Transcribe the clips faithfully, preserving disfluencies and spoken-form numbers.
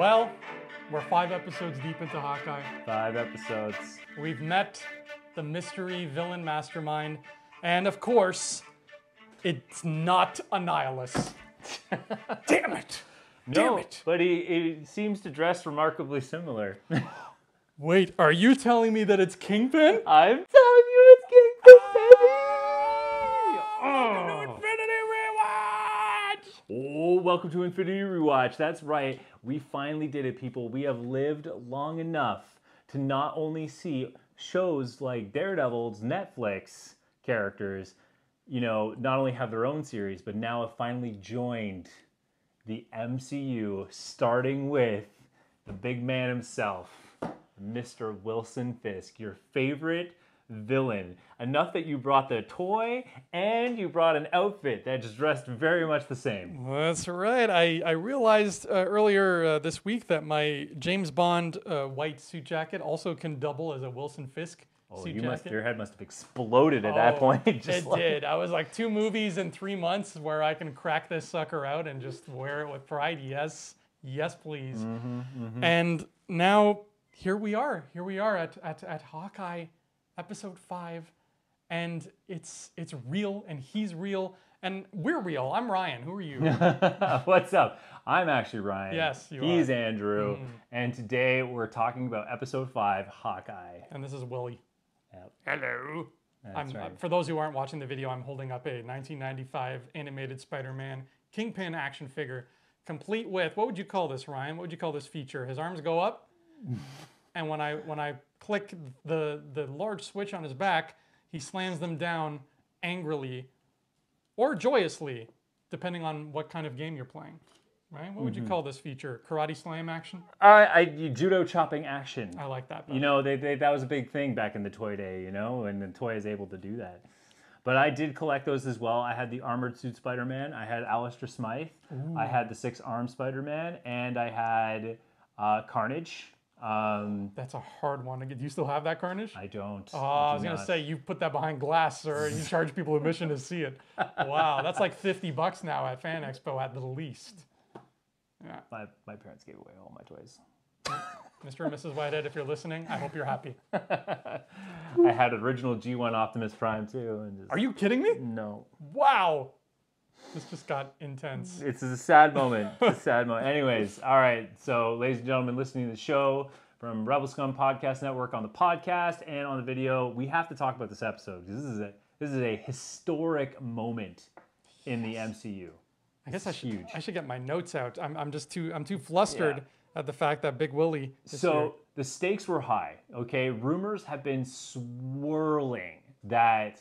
Well, we're five episodes deep into Hawkeye. Five episodes. We've met the mystery villain mastermind. And of course, it's not a nihilist. Damn it. No, Damn it. But he, he seems to dress remarkably similar. Wait, are you telling me that it's Kingpin? I'm telling you it's Kingpin, baby! Oh. Welcome to Infinity Rewatch! Oh, welcome to Infinity Rewatch. That's right. We finally did it, people. We have lived long enough to not only see shows like Daredevil's Netflix characters, you know, not only have their own series, but now have finally joined the M C U, starting with the big man himself, Mister Wilson Fisk, your favorite villain. Enough that you brought the toy and you brought an outfit that just dressed very much the same. Well, that's right. I, I realized uh, earlier uh, this week that my James Bond uh, white suit jacket also can double as a Wilson Fisk oh, suit you jacket. Must, your head must have exploded at oh, that point. Just it like... did. I was like, two movies in three months where I can crack this sucker out and just wear it with pride. Yes. Yes, please. Mm-hmm, mm-hmm. And now... Here we are. Here we are at, at at Hawkeye, episode five, and it's it's real, and he's real, and we're real. I'm Ryan. Who are you? What's up? I'm actually Ryan. Yes, you He's are. He's Andrew, mm. and today we're talking about episode five, Hawkeye. And this is Willie. Yep. Hello. That's I'm, right. For those who aren't watching the video, I'm holding up a nineteen ninety-five animated Spider-Man Kingpin action figure, complete with, what would you call this, Ryan? What would you call this feature? His arms go up. And when I when I click the the large switch on his back, he slams them down angrily or joyously, depending on what kind of game you're playing. Right? What mm-hmm. would you call this feature? Karate slam action? Uh, I judo chopping action. I like that. Better. You know, they, they that was a big thing back in the toy day. You know, and the toy is able to do that. But I did collect those as well. I had the armored suit Spider-Man. I had Alistair Smythe. Ooh. I had the six armed Spider-Man, and I had uh, Carnage. Um, That's a hard one to get. Do you still have that Carnage? I don't. Oh, I, I was going to say, you put that behind glass, sir, and you charge people admission to see it. Wow, that's like fifty bucks now at Fan Expo at the least. Yeah. My, my parents gave away all my toys. Mister and Missus Whitehead, if you're listening, I hope you're happy. I had original G one Optimus Prime, too. And just, are you kidding me? No. Wow. This just got intense. It's a sad moment. It's a sad moment. Anyways, all right. So, ladies and gentlemen, listening to the show from Rebel Scum Podcast Network on the podcast and on the video, we have to talk about this episode because this is a this is a historic moment in the M C U. I guess I should huge. I should get my notes out. I'm I'm just too I'm too flustered yeah. at the fact that Big Willie. Is so here. The stakes were high. Okay, rumors have been swirling that.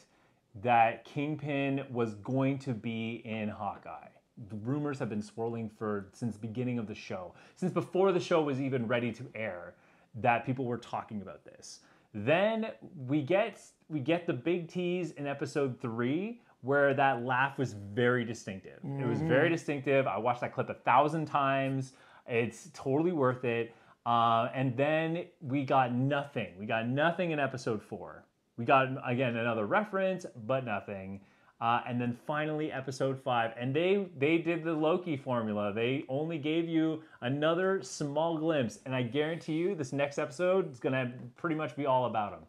that Kingpin was going to be in Hawkeye. The rumors have been swirling for since the beginning of the show. Since before the show was even ready to air, that people were talking about this. Then we get we get the big tease in episode three, where that laugh was very distinctive. Mm-hmm. It was very distinctive. I watched that clip a thousand times. It's totally worth it. Uh, and then we got nothing. We got nothing in episode four. We got, again, another reference, but nothing. Uh, and then finally, episode five. And they they did the Loki formula. They only gave you another small glimpse. And I guarantee you, this next episode is going to pretty much be all about him.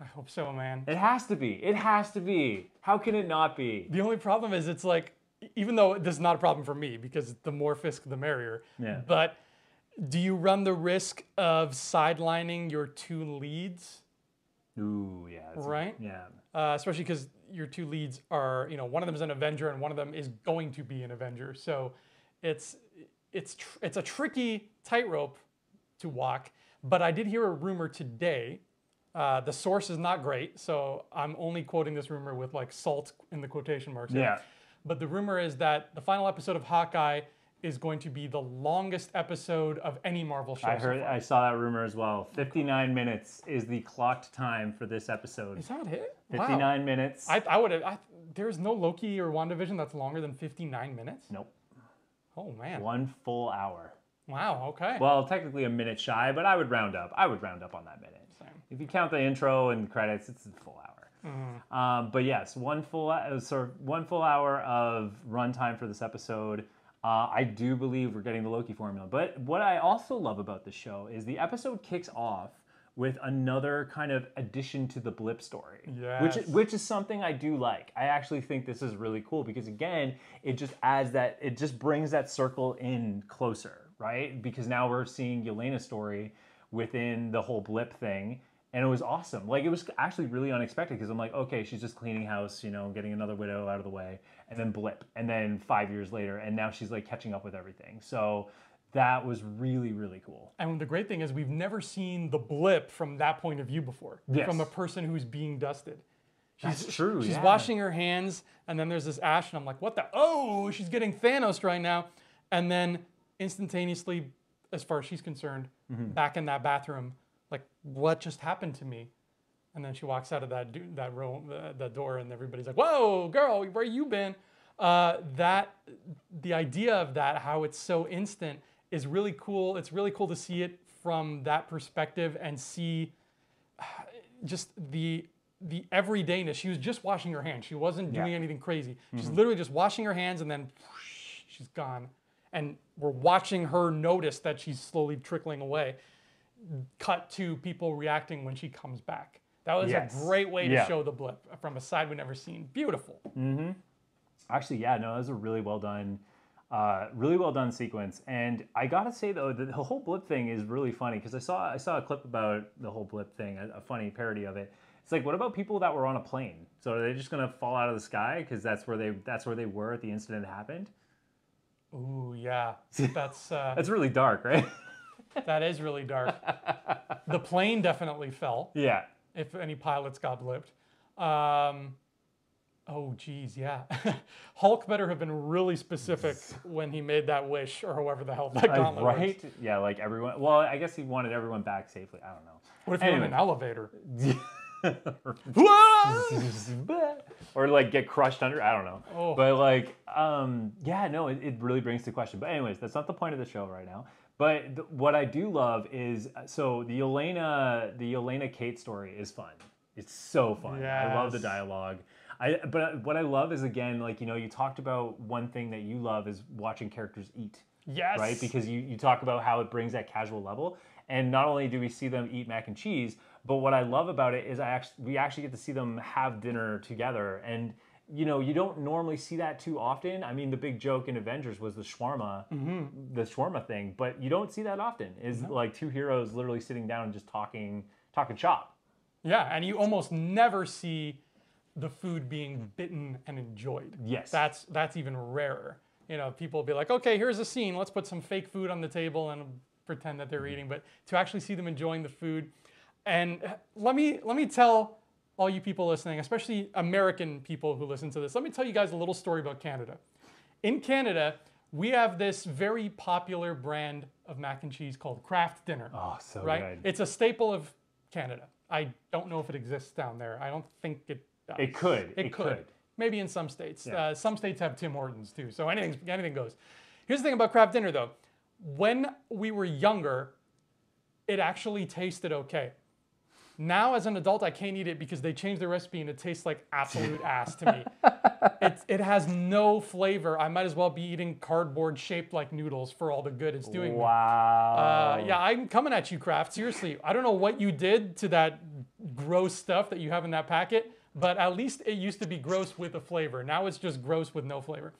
I hope so, man. It has to be. It has to be. How can it not be? The only problem is it's like, even though this is not a problem for me, because the more Fisk, the merrier. Yeah. But do you run the risk of sidelining your two leads? Ooh, yeah. Right? A, yeah. Uh, especially because your two leads are, you know, one of them is an Avenger and one of them is going to be an Avenger. So it's it's tr it's a tricky tightrope to walk. But I did hear a rumor today. Uh, the source is not great, so I'm only quoting this rumor with like salt in the quotation marks. Here. Yeah. But the rumor is that the final episode of Hawkeye is going to be the longest episode of any Marvel show. I heard, so I saw that rumor as well. fifty-nine minutes is the clocked time for this episode. Is that it? fifty-nine wow. minutes. I, I would. I, there's no Loki or WandaVision that's longer than fifty-nine minutes. Nope. Oh man. One full hour. Wow. Okay. Well, technically a minute shy, but I would round up. I would round up on that minute. Same. If you count the intro and credits, it's a full hour. Mm. Um, but yes, one full, uh, sorry, one full hour of runtime for this episode. Uh, I do believe we're getting the Loki formula. But what I also love about the show is the episode kicks off with another kind of addition to the Blip story, yes. which, which is something I do like. I actually think this is really cool because, again, it just adds that, it just brings that circle in closer, right? Because now we're seeing Yelena's story within the whole Blip thing. And it was awesome. Like, it was actually really unexpected because I'm like, okay, she's just cleaning house, you know, getting another widow out of the way, and then Blip. And then five years later, and now she's, like, catching up with everything. So that was really, really cool. And the great thing is we've never seen the Blip from that point of view before. Yes. From a person who's being dusted. She's, That's true, She's yeah. washing her hands, and then there's this ash, and I'm like, what the? Oh, she's getting Thanos right now. And then instantaneously, as far as she's concerned, mm-hmm. back in that bathroom, like, what just happened to me? And then she walks out of that do that room, uh, that door, and everybody's like, whoa, girl, where you been? Uh, that, the idea of that, how it's so instant, is really cool. It's really cool to see it from that perspective and see just the, the everydayness. She was just washing her hands. She wasn't doing yeah. anything crazy. Mm-hmm. She's literally just washing her hands, and then whoosh, she's gone. And we're watching her notice that she's slowly trickling away. Cut to people reacting when she comes back. That was yes. a great way to yeah. show the Blip from a side we've never seen. Beautiful. Mm-hmm. Actually, yeah, no, that was a really well done, uh, really well done sequence. And I gotta say though, the, the whole Blip thing is really funny because I saw I saw a clip about the whole Blip thing, a, a funny parody of it. It's like, what about people that were on a plane? So are they just gonna fall out of the sky because that's where they that's where they were at the incident happened? Ooh, yeah, that's uh... that's really dark, right? That is really dark. The plane definitely fell. Yeah. If any pilots got blipped. Um, oh, geez, yeah. Hulk better have been really specific when he made that wish, or however the hell that gauntlet was. Right? Works. Yeah, like everyone. Well, I guess he wanted everyone back safely. I don't know. What if anyway. You're in an elevator? Or like get crushed under. I don't know. Oh. But like, um, yeah, no, it, it really brings to question. But anyways, that's not the point of the show right now. But th what I do love is, so the Yelena, the Yelena Kate story is fun. It's so fun. Yes. I love the dialogue. I, but what I love is, again, like, you know, you talked about one thing that you love is watching characters eat. Yes. Right? Because you, you talk about how it brings that casual level. And not only do we see them eat mac and cheese, but what I love about it is I actually, we actually get to see them have dinner together. And you know, you don't normally see that too often. I mean, the big joke in Avengers was the shawarma, mm-hmm. the shawarma thing, but you don't see that often. Is no. like two heroes literally sitting down and just talking, talking shop. Yeah, and you almost never see the food being bitten and enjoyed. Yes, that's that's even rarer. You know, people will be like, okay, here's a scene. Let's put some fake food on the table and pretend that they're mm-hmm. eating. But to actually see them enjoying the food, and let me let me tell. all you people listening, especially American people who listen to this, let me tell you guys a little story about Canada. In Canada, we have this very popular brand of mac and cheese called Kraft Dinner. Oh, so right? good. It's a staple of Canada. I don't know if it exists down there. I don't think it does. It could. It, it could. could. Maybe in some states. Yeah. Uh, some states have Tim Hortons too, so anything, anything goes. Here's the thing about Kraft Dinner though. When we were younger, it actually tasted okay. Now, as an adult, I can't eat it because they changed the recipe and it tastes like absolute ass to me. It, it has no flavor. I might as well be eating cardboard shaped like noodles for all the good it's doing. Wow. Uh, yeah, I'm coming at you, Kraft. Seriously, I don't know what you did to that gross stuff that you have in that packet, but at least it used to be gross with a flavor. Now it's just gross with no flavor.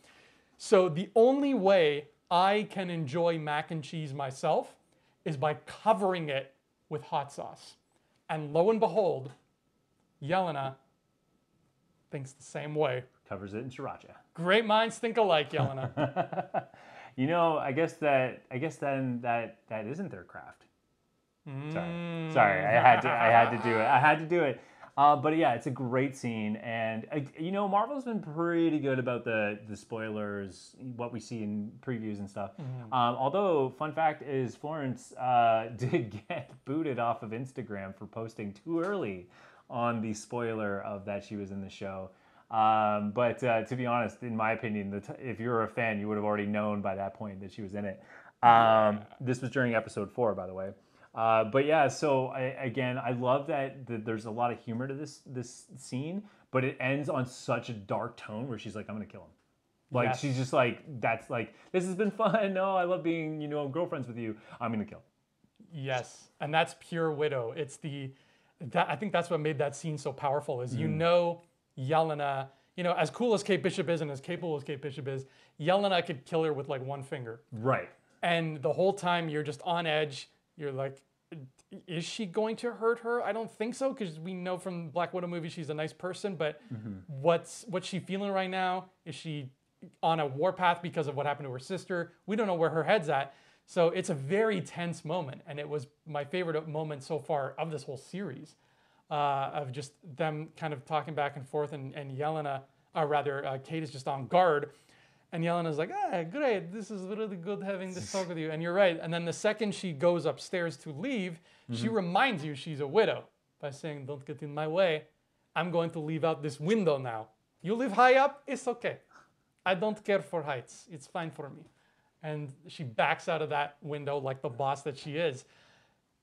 So the only way I can enjoy mac and cheese myself is by covering it with hot sauce. And lo and behold, Yelena thinks the same way. Covers it in sriracha. Great minds think alike, Yelena. You know, I guess that I guess then that that isn't their craft. Mm. Sorry, sorry, I had to I had to do it. I had to do it. Uh, but yeah, it's a great scene, and uh, you know, Marvel's been pretty good about the the spoilers, what we see in previews and stuff. Mm-hmm. um, although, fun fact is Florence uh, did get booted off of Instagram for posting too early on the spoiler of that she was in the show. Um, but uh, to be honest, in my opinion, the t if you were a fan, you would have already known by that point that she was in it. Um, this was during episode four, by the way. Uh, but yeah, so I, again, I love that th there's a lot of humor to this this scene, but it ends on such a dark tone where she's like, "I'm gonna kill him," Like, yes. she's just like, that's like, this has been fun. No, I love being, you know, girlfriends with you. I'm going to kill. Yes. And that's pure Widow. It's the, that, I think that's what made that scene so powerful is, mm. you know, Yelena, you know, as cool as Kate Bishop is and as capable as Kate Bishop is, Yelena could kill her with like one finger. Right. And the whole time you're just on edge. You're like, is she going to hurt her? I don't think so, because we know from Black Widow movie she's a nice person, but mm-hmm. what's what's she feeling right now? Is she on a warpath because of what happened to her sister? We don't know where her head's at. So it's a very tense moment, and it was my favorite moment so far of this whole series, uh, of just them kind of talking back and forth, and, and Yelena, or rather, uh, Kate is just on guard, and Yelena's like, ah, great, this is really good having this talk with you, and you're right. And then the second she goes upstairs to leave, mm-hmm. she reminds you she's a widow by saying, don't get in my way. I'm going to leave out this window now. You live high up, it's okay. I don't care for heights. It's fine for me. And she backs out of that window like the boss that she is.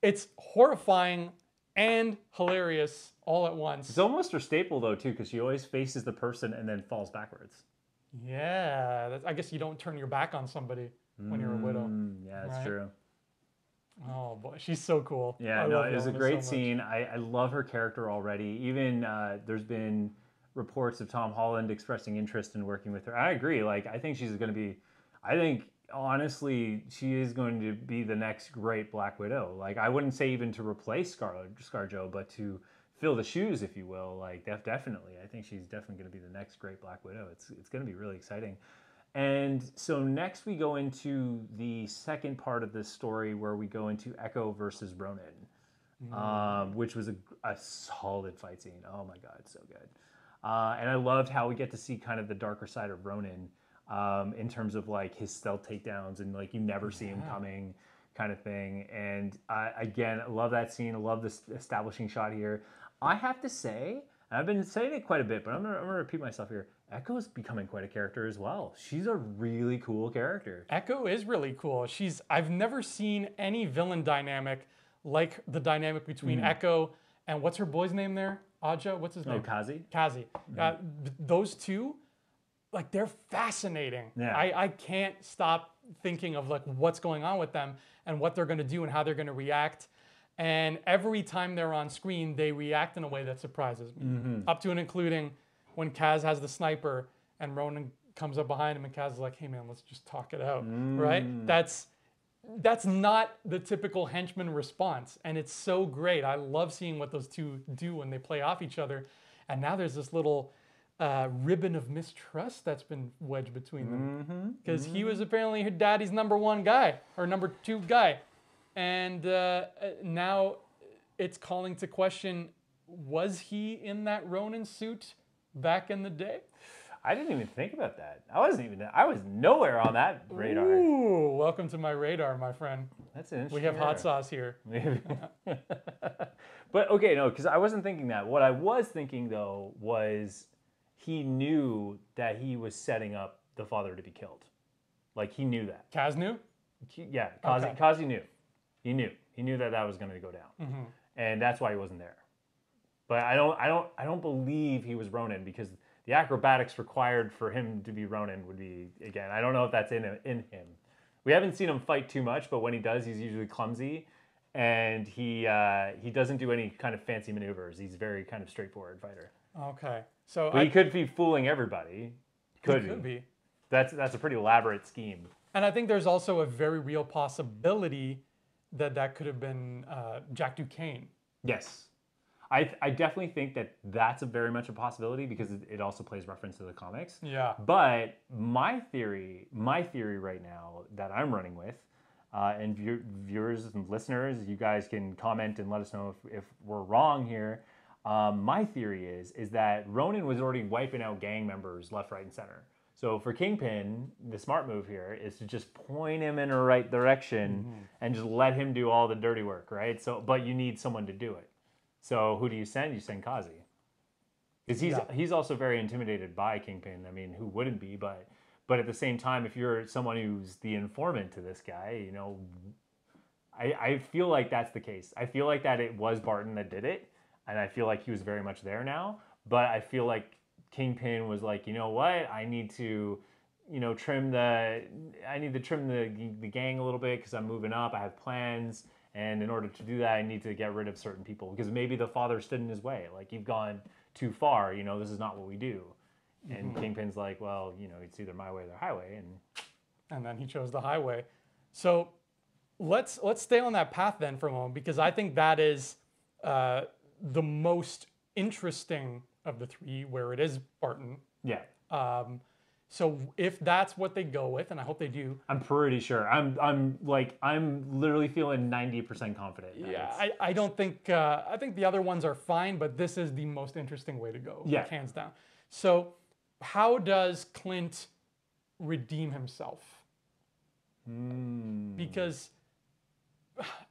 It's horrifying and hilarious all at once. It's almost her staple, though, too, because she always faces the person and then falls backwards. Yeah, that's, I guess you don't turn your back on somebody mm, when you're a widow. Yeah, that's right? True. Oh boy, she's so cool. Yeah, I no, it was a great so scene. I, I love her character already. Even uh, there's been reports of Tom Holland expressing interest in working with her. I agree. Like, I think she's going to be. I think honestly, she is going to be the next great Black Widow. Like, I wouldn't say even to replace Scarlet Scarjo, but to fill the shoes, if you will, like def- definitely. I think she's definitely going to be the next great Black Widow. It's it's going to be really exciting. And so next we go into the second part of this story where we go into Echo versus Ronin, mm-hmm. um, which was a, a solid fight scene. Oh my God, so good. Uh, and I loved how we get to see kind of the darker side of Ronin um, in terms of like his stealth takedowns and like you never yeah. see him coming. Kind of thing. And uh, again, I love that scene. I love this establishing shot here. I have to say, and I've been saying it quite a bit, but I'm gonna, I'm gonna repeat myself here. Echo's becoming quite a character as well. She's a really cool character. Echo is really cool. She's I've never seen any villain dynamic like the dynamic between mm. Echo and what's her boy's name there? Aja? What's his name? Oh, Kazi. Kazi. Mm. Uh, those two, like they're fascinating. Yeah. I, I can't stop thinking of like what's going on with them and what they're going to do and how they're going to react. And every time they're on screen, they react in a way that surprises me. Mm-hmm. Up to and including when Kaz has the sniper and Ronin comes up behind him and Kaz is like, hey man, let's just talk it out, mm. right? That's that's not the typical henchman response. And it's so great. I love seeing what those two do when they play off each other. And now there's this little uh, ribbon of mistrust that's been wedged between them. Because mm-hmm. mm-hmm. he was apparently her daddy's number one guy or number two guy. And uh, now it's calling to question, was he in that Ronin suit back in the day? I didn't even think about that. I wasn't even, I was nowhere on that radar. Ooh, welcome to my radar, my friend. That's an interesting. We have radar. Hot sauce here. But okay, no, because I wasn't thinking that. What I was thinking though was he knew that he was setting up the father to be killed. Like he knew that. Kaz knew? Yeah, Kazi, okay. Kazi knew. He knew. He knew that that was going to go down, mm-hmm. and that's why he wasn't there. But I don't, I don't, I don't believe he was Ronin because the acrobatics required for him to be Ronin would be again. I don't know if that's in him, in him. We haven't seen him fight too much, but when he does, he's usually clumsy, and he uh, he doesn't do any kind of fancy maneuvers. He's very kind of straightforward fighter. Okay, so but I, he could be fooling everybody. Could, he could be. That's that's a pretty elaborate scheme. And I think there's also a very real possibility that that could have been uh, Jack Duquesne. Yes. I, I definitely think that that's a very much a possibility because it also plays reference to the comics. Yeah. But my theory, my theory right now that I'm running with, uh, and view, viewers and listeners, you guys can comment and let us know if, if we're wrong here. Um, my theory is, is that Ronin was already wiping out gang members left, right, and center. So for Kingpin, the smart move here is to just point him in the right direction mm-hmm. and just let him do all the dirty work, right? So, but you need someone to do it. So who do you send? You send Kazi. Because he's, yeah. he's also very intimidated by Kingpin. I mean, who wouldn't be? But but at the same time, if you're someone who's the informant to this guy, you know, I, I feel like that's the case. I feel like that it was Barton that did it, and I feel like he was very much there now. But I feel like Kingpin was like, you know what? I need to you know, trim the, I need to trim the, the gang a little bit because I'm moving up, I have plans. And in order to do that, I need to get rid of certain people because maybe the father stood in his way. Like, you've gone too far, you know, this is not what we do. And mm-hmm. Kingpin's like, well, you know, it's either my way or the highway. And and then he chose the highway. So let's let's stay on that path then for a moment, because I think that is uh, the most interesting of the three, where it is Barton. Yeah. Um, so if that's what they go with, and I hope they do. I'm pretty sure. I'm I'm like I'm literally feeling ninety percent confident. Yeah. I, I don't think uh, I think the other ones are fine, but this is the most interesting way to go. Yeah. Like, hands down. So how does Clint redeem himself? Mm. Because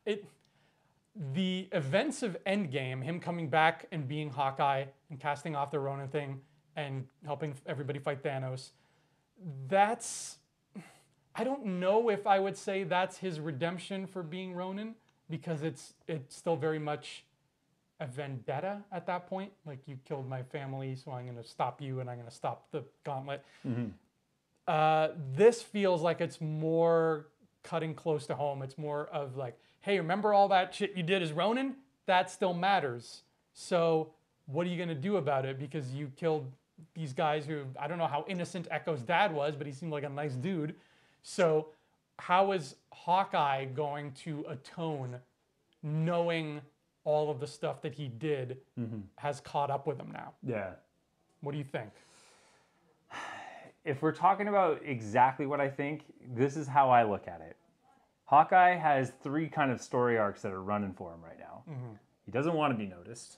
it the events of Endgame, him coming back and being Hawkeye and casting off the Ronin thing and helping everybody fight Thanos, that's, I don't know if I would say that's his redemption for being Ronin, because it's it's still very much a vendetta at that point. Like, you killed my family, so I'm going to stop you and I'm going to stop the gauntlet. Mm-hmm. Uh, this feels like it's more cutting close to home. It's more of like, hey, remember all that shit you did as Ronin? That still matters. So what are you going to do about it? Because you killed these guys who, I don't know how innocent Echo's dad was, but he seemed like a nice dude. So how is Hawkeye going to atone, knowing all of the stuff that he did mm-hmm. has caught up with him now? Yeah. What do you think? If we're talking about exactly what I think, this is how I look at it. Hawkeye has three kind of story arcs that are running for him right now. Mm-hmm. He doesn't want to be noticed.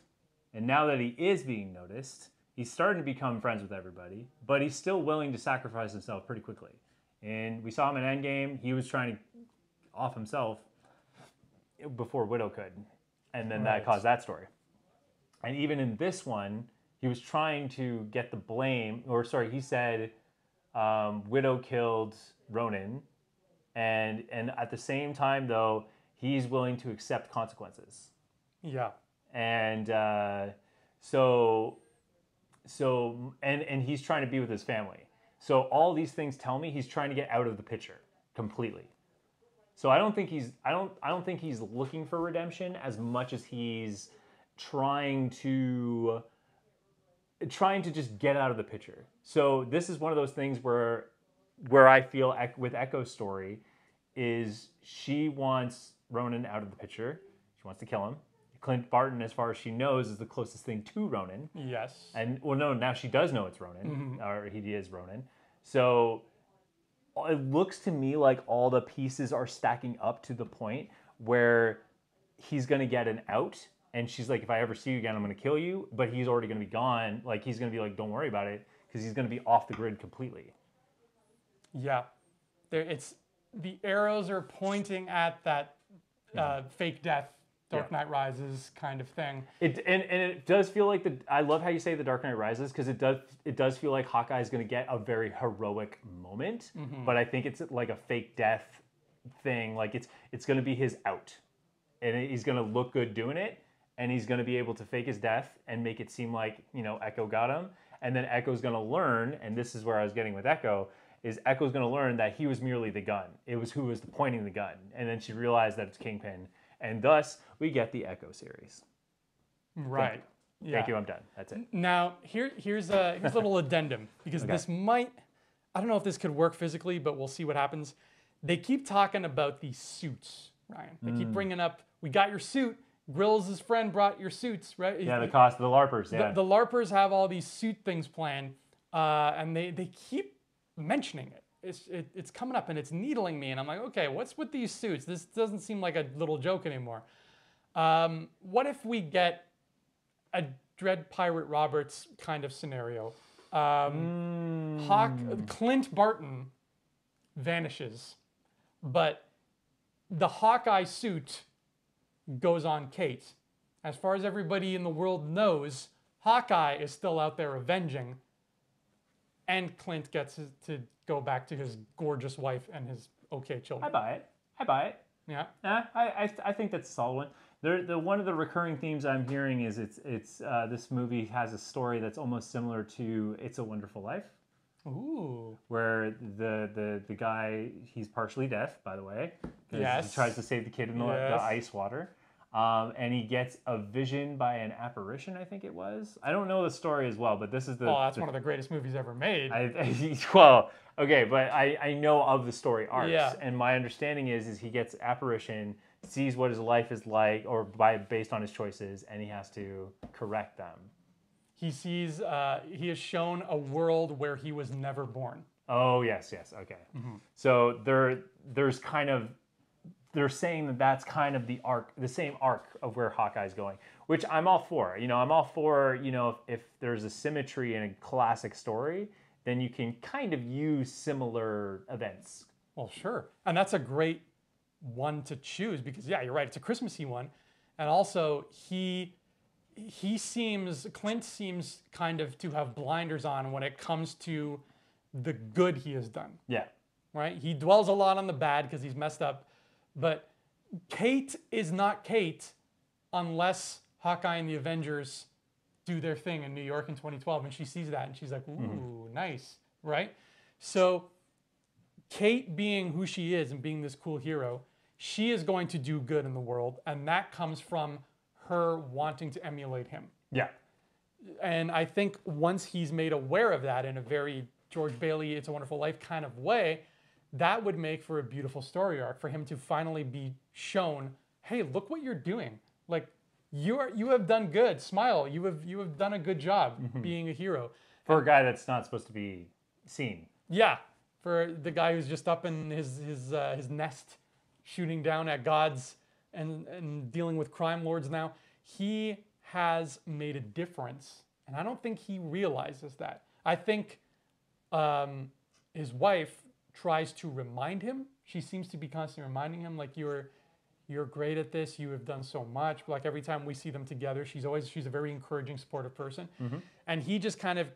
And now that he is being noticed, he's starting to become friends with everybody, but he's still willing to sacrifice himself pretty quickly. And we saw him in Endgame. He was trying to off himself before Widow could. And then right. that caused that story. And even in this one, he was trying to get the blame, or sorry, he said, um, Widow killed Ronin. And, and at the same time, though, he's willing to accept consequences. Yeah. And uh, so, so, and, and he's trying to be with his family. So all these things tell me he's trying to get out of the picture completely. So I don't think he's, I don't, I don't think he's looking for redemption as much as he's trying to, trying to just get out of the picture. So this is one of those things where, where I feel with Echo's story is she wants Ronin out of the picture. She wants to kill him. Clint Barton, as far as she knows, is the closest thing to Ronin. Yes. And, well, no, now she does know it's Ronin, mm-hmm. or he is Ronin. So it looks to me like all the pieces are stacking up to the point where he's going to get an out, and she's like, if I ever see you again, I'm going to kill you, but he's already going to be gone. Like, he's going to be like, don't worry about it, because he's going to be off the grid completely. Yeah. There, it's, the arrows are pointing at that uh, yeah. fake death. Dark Knight Rises kind of thing. It and, and it does feel like the. I love how you say the Dark Knight Rises, because it does it does feel like Hawkeye is going to get a very heroic moment, mm-hmm. but I think it's like a fake death thing. Like it's it's going to be his out, and he's going to look good doing it, and he's going to be able to fake his death and make it seem like, you know, Echo got him, and then Echo's going to learn. And this is where I was getting with Echo. Is Echo's going to learn that he was merely the gun. It was who was pointing the gun, and then she realized that it's Kingpin. And thus, we get the Echo series. Right. Thank you, yeah. Thank you. I'm done. That's it. Now, here, here's, a, here's a little addendum, because okay. this might, I don't know if this could work physically, but we'll see what happens. They keep talking about these suits, Ryan. They mm. keep bringing up, we got your suit. Grills' friend brought your suits, right? Yeah, the cost of the LARPers, yeah. The, the LARPers have all these suit things planned, uh, and they, they keep mentioning it. It's, it, it's coming up and it's needling me, and I'm like, okay, what's with these suits? This doesn't seem like a little joke anymore. Um, what if we get a Dread Pirate Roberts kind of scenario? Um, mm. Hawk, Clint Barton vanishes, but the Hawkeye suit goes on Kate. As far as everybody in the world knows, Hawkeye is still out there avenging, and Clint gets his, to go back to his gorgeous wife and his okay children. I buy it. I buy it. Yeah. Uh, I, I I think that's a solid one. There, the one of the recurring themes I'm hearing is it's it's uh, this movie has a story that's almost similar to It's a Wonderful Life, Ooh. Where the, the, the guy, he's partially deaf, by the way. Yes. He tries to save the kid in the, yes. the ice water. Um, and he gets a vision by an apparition, I think it was. I don't know the story as well, but this is the... Well, that's the, one of the greatest movies ever made. I, I, well, okay, but I, I know of the story arcs. Yeah. And my understanding is, is he gets apparition, sees what his life is like, or by based on his choices, and he has to correct them. He sees, uh, he is shown a world where he was never born. Oh, yes, yes, okay. Mm-hmm. So there, there's kind of, they're saying that that's kind of the arc, the same arc of where Hawkeye's going, which I'm all for. You know, I'm all for, you know, if, if there's a symmetry in a classic story, then you can kind of use similar events. Well, sure. And that's a great one to choose because, yeah, you're right, it's a Christmassy one. And also, he... He seems, Clint seems kind of to have blinders on when it comes to the good he has done. Yeah. Right? He dwells a lot on the bad because he's messed up. But Kate is not Kate unless Hawkeye and the Avengers do their thing in New York in twenty twelve. And she sees that and she's like, ooh, mm-hmm. nice. Right? So Kate being who she is and being this cool hero, she is going to do good in the world. And that comes from her wanting to emulate him. Yeah. And I think once he's made aware of that in a very George Bailey, It's a Wonderful Life kind of way, that would make for a beautiful story arc for him to finally be shown, hey, look what you're doing. Like, you are, you have done good. Smile. You have, you have done a good job mm-hmm. being a hero. For and, a guy that's not supposed to be seen. Yeah. For the guy who's just up in his, his, uh, his nest shooting down at gods and, and dealing with crime lords now, he has made a difference. And I don't think he realizes that. I think um, his wife tries to remind him. She seems to be constantly reminding him, like, you're you're great at this, you have done so much. Like, every time we see them together, she's always, she's a very encouraging, supportive person. Mm-hmm. And he just kind of,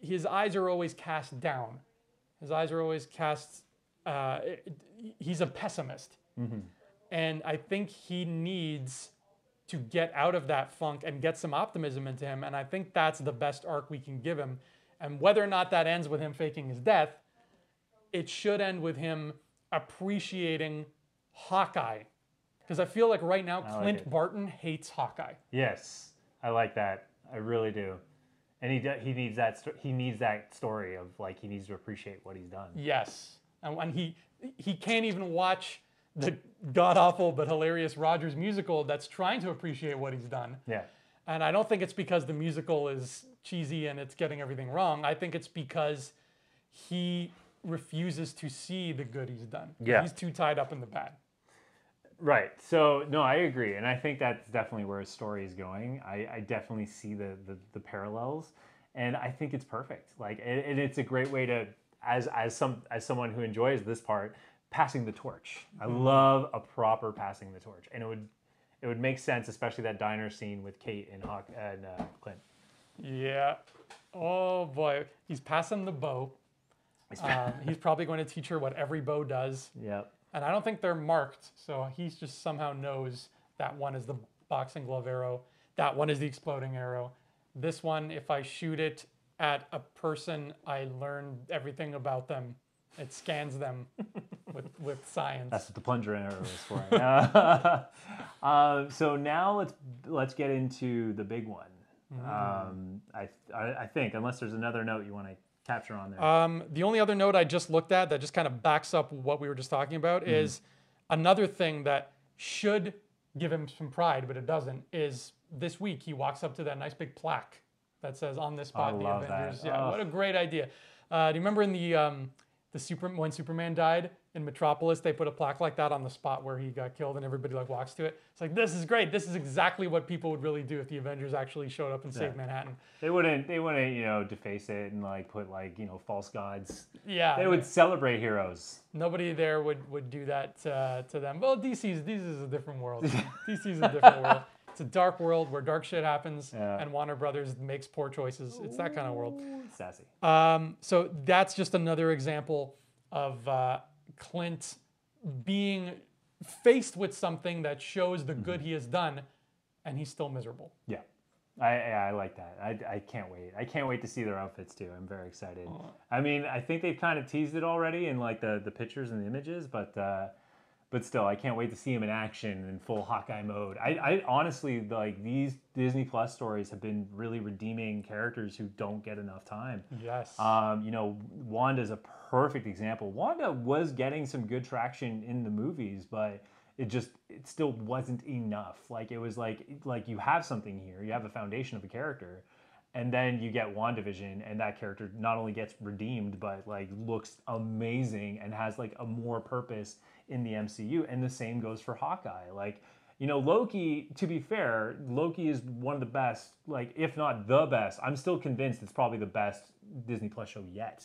his eyes are always cast down. His eyes are always cast, uh, he's a pessimist. Mm-hmm. And I think he needs to get out of that funk and get some optimism into him. And I think that's the best arc we can give him. And whether or not that ends with him faking his death, it should end with him appreciating Hawkeye. Because I feel like right now, I Clint like Barton hates Hawkeye. Yes, I like that. I really do. And he, he, needs that, he needs that story of, like, he needs to appreciate what he's done. Yes. And, and he, he can't even watch the god-awful but hilarious Rogers musical that's trying to appreciate what he's done. Yeah. And I don't think it's because the musical is cheesy and it's getting everything wrong. I think it's because he refuses to see the good he's done. Yeah. He's too tied up in the bad. Right. So, no, I agree. And I think that's definitely where his story is going. I, I definitely see the, the, the parallels. And I think it's perfect. Like, and, and it's a great way to, as, as, some, as someone who enjoys this part, passing the torch. I love a proper passing the torch, and it would it would make sense, especially that diner scene with Kate and Hawk and uh, Clint. Yeah. Oh boy, he's passing the bow. Um, he's probably going to teach her what every bow does. Yeah. And I don't think they're marked, so he just somehow knows that one is the boxing glove arrow, that one is the exploding arrow. This one, if I shoot it at a person, I learn everything about them. It scans them. With, with science. That's what the plunger arrow is for. uh, uh, so now let's let's get into the big one. Mm-hmm. um, I, I I think, unless there's another note you want to capture on there. Um, the only other note I just looked at that just kind of backs up what we were just talking about mm-hmm. is another thing that should give him some pride, but it doesn't, is this week he walks up to that nice big plaque that says, on this spot, I love the Avengers. That. Yeah, oh. What a great idea. Uh, do you remember in the... Um, The super, when Superman died in Metropolis, they put a plaque like that on the spot where he got killed, and everybody like walks to it. It's like, this is great. This is exactly what people would really do if the Avengers actually showed up and yeah. saved Manhattan. They wouldn't, they wouldn't, you know, deface it and like put like, you know, false gods. Yeah, they would yeah. celebrate heroes. Nobody there would would do that uh, to them. Well, D C's D C's a different world. D C's a different world. It's a dark world where dark shit happens yeah. and Warner Brothers makes poor choices. It's that kind of world. Sassy. Um, so that's just another example of uh, Clint being faced with something that shows the good he has done, and he's still miserable. Yeah. I yeah, I like that. I, I can't wait. I can't wait to see their outfits too. I'm very excited. Oh. I mean, I think they've kind of teased it already in like the, the pictures and the images, but uh, but still, I can't wait to see him in action in full Hawkeye mode. I, I honestly like these Disney Plus stories have been really redeeming characters who don't get enough time. Yes. Um, you know, Wanda's a perfect example. Wanda was getting some good traction in the movies, but it just, it still wasn't enough. Like, it was like, like you have something here, you have a foundation of a character, and then you get WandaVision, and that character not only gets redeemed, but like looks amazing and has like a more purpose in the M C U. And the same goes for Hawkeye. Like, you know, Loki, to be fair, Loki is one of the best, like if not the best, I'm still convinced it's probably the best Disney Plus show yet.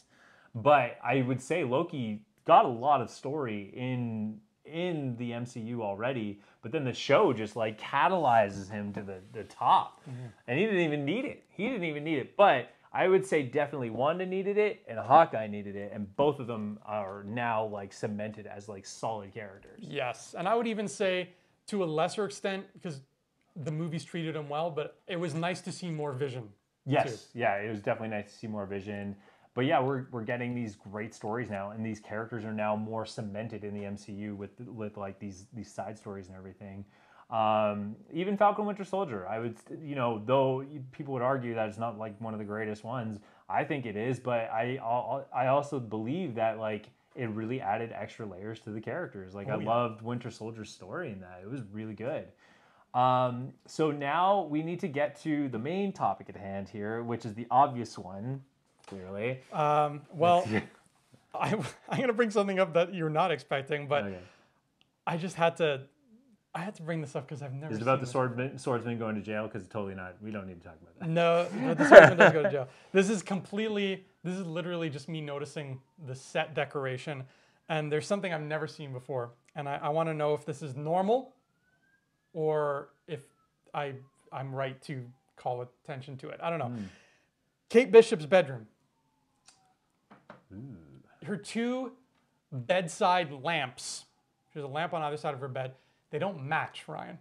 But I would say Loki got a lot of story in in the M C U already, but then the show just like catalyzes him to the, the top. Mm-hmm. And he didn't even need it. He didn't even need it. But I would say definitely Wanda needed it and Hawkeye needed it, and both of them are now like cemented as like solid characters. Yes, and I would even say to a lesser extent, because the movies treated him well, but it was nice to see more Vision. Yes, too. Yeah, it was definitely nice to see more Vision. But yeah, we're we're getting these great stories now, and these characters are now more cemented in the M C U with with like these these side stories and everything. Um, even Falcon Winter Soldier, I would, you know, though people would argue that it's not like one of the greatest ones, I think it is. But I I also believe that like it really added extra layers to the characters. Like, oh, I yeah. loved Winter Soldier's story in that; it was really good. Um, so now we need to get to the main topic at hand here, which is the obvious one. Clearly. Um, well, I, I'm going to bring something up that you're not expecting, but okay. I just had to, I had to bring this up because I've never. It's about the swordman, swordsman going to jail, because totally not. We don't need to talk about that. No, no the swordsman doesn't go to jail. This is completely. This is literally just me noticing the set decoration, and there's something I've never seen before, and I, I want to know if this is normal, or if I I'm right to call attention to it. I don't know. Mm. Kate Bishop's bedroom. Her two bedside lamps. She has a lamp on either side of her bed. They don't match, Ryan.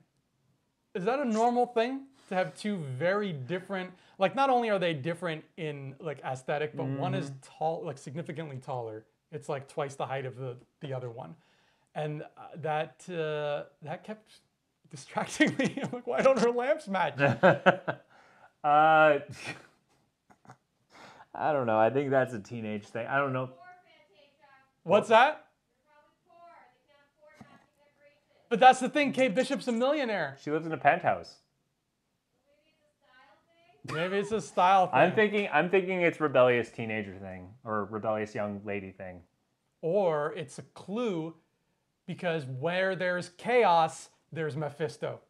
Is that a normal thing to have two very different, like not only are they different in like aesthetic, but mm-hmm. one is tall, like significantly taller. It's like twice the height of the, the other one. And that, uh, that kept distracting me. I'm like, why don't her lamps match? uh, I don't know. I think that's a teenage thing. I don't know. What's that? But that's the thing. Kate Bishop's a millionaire. She lives in a penthouse. Maybe it's a style thing. I'm thinking. I'm thinking it's rebellious teenager thing, or rebellious young lady thing. Or it's a clue, because where there's chaos, there's Mephisto.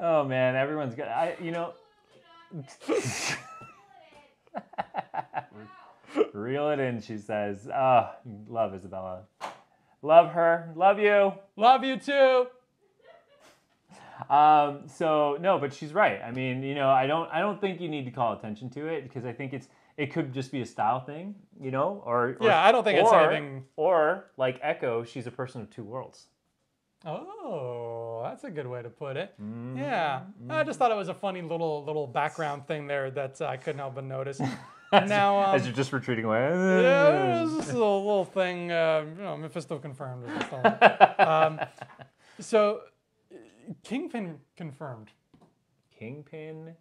Oh man, everyone's got. I you know. Reel it in, she says. Oh, love Isabella. Love her. Love you. Love you too. Um, so no, but she's right. I mean, you know, I don't I don't think you need to call attention to it, because I think it's it could just be a style thing, you know? Or, or yeah, I don't think or, it's anything. Or like Echo, she's a person of two worlds. Oh, that's a good way to put it. Mm-hmm. Yeah, mm-hmm. I just thought it was a funny little little background thing there that uh, I couldn't help but notice. And now, um, as you're just retreating away. Yeah, it was just a little, little thing. Uh, you know, Mephisto confirmed. um, so, Kingpin confirmed. Kingpin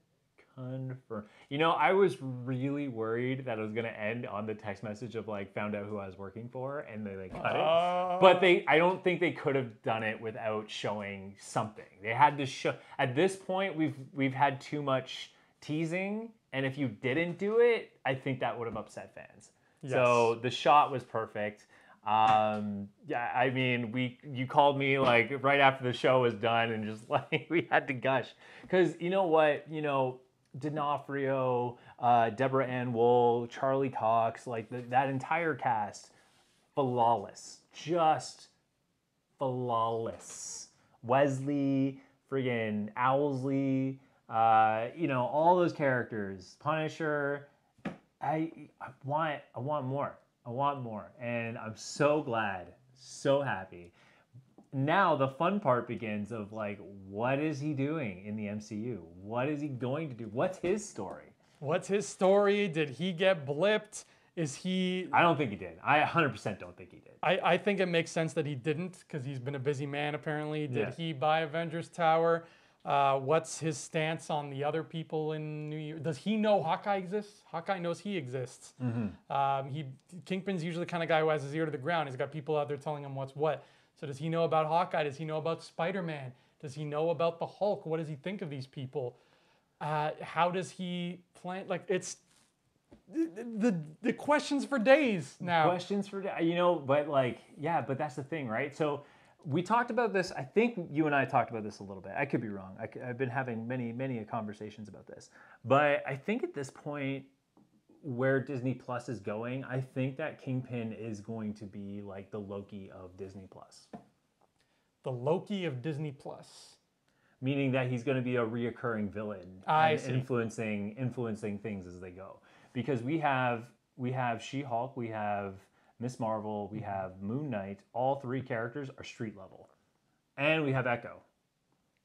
confirmed. You know, I was really worried that it was gonna end on the text message of like, found out who I was working for, and they like cut uh... it. But they, I don't think they could have done it without showing something. They had to show. At this point, we've we've had too much teasing, and if you didn't do it, I think that would have upset fans. Yes. So the shot was perfect. Um, yeah, I mean, we you called me like right after the show was done, and just like we had to gush, because you know what, you know. D'Onofrio, uh, Deborah Ann Woll, Charlie Cox, like the, that entire cast, flawless, just flawless. Wesley, friggin' Owlsley, uh, you know, all those characters. Punisher, I, I want, I want more. I want more, and I'm so glad, so happy. now the fun part begins of like, what is he doing in the M C U? What is he going to do? What's his story? What's his story? Did he get blipped? Is he... I don't think he did. I one hundred percent don't think he did. I, I think it makes sense that he didn't, because he's been a busy man, apparently. Did yeah. he buy Avengers Tower? Uh, what's his stance on the other people in New York? Does he know Hawkeye exists? Hawkeye knows he exists. Mm-hmm. um, he Kingpin's usually the kind of guy who has his ear to the ground. He's got people out there telling him what's what. So does he know about Hawkeye? Does he know about Spider-Man? Does he know about the Hulk? What does he think of these people? Uh, how does he plan? Like, it's... The, the the questions for days now. Questions for days, you know, but like, yeah, but that's the thing, right? So we talked about this. I think you and I talked about this a little bit. I could be wrong. I, I've been having many, many conversations about this. But I think at this point where Disney Plus is going, I think that Kingpin is going to be like the Loki of Disney Plus. The Loki of Disney Plus. Meaning that he's going to be a reoccurring villain. I see. Influencing, influencing things as they go. Because we have we have She-Hulk, we have Miss Marvel, we have Moon Knight. All three characters are street level. And we have Echo.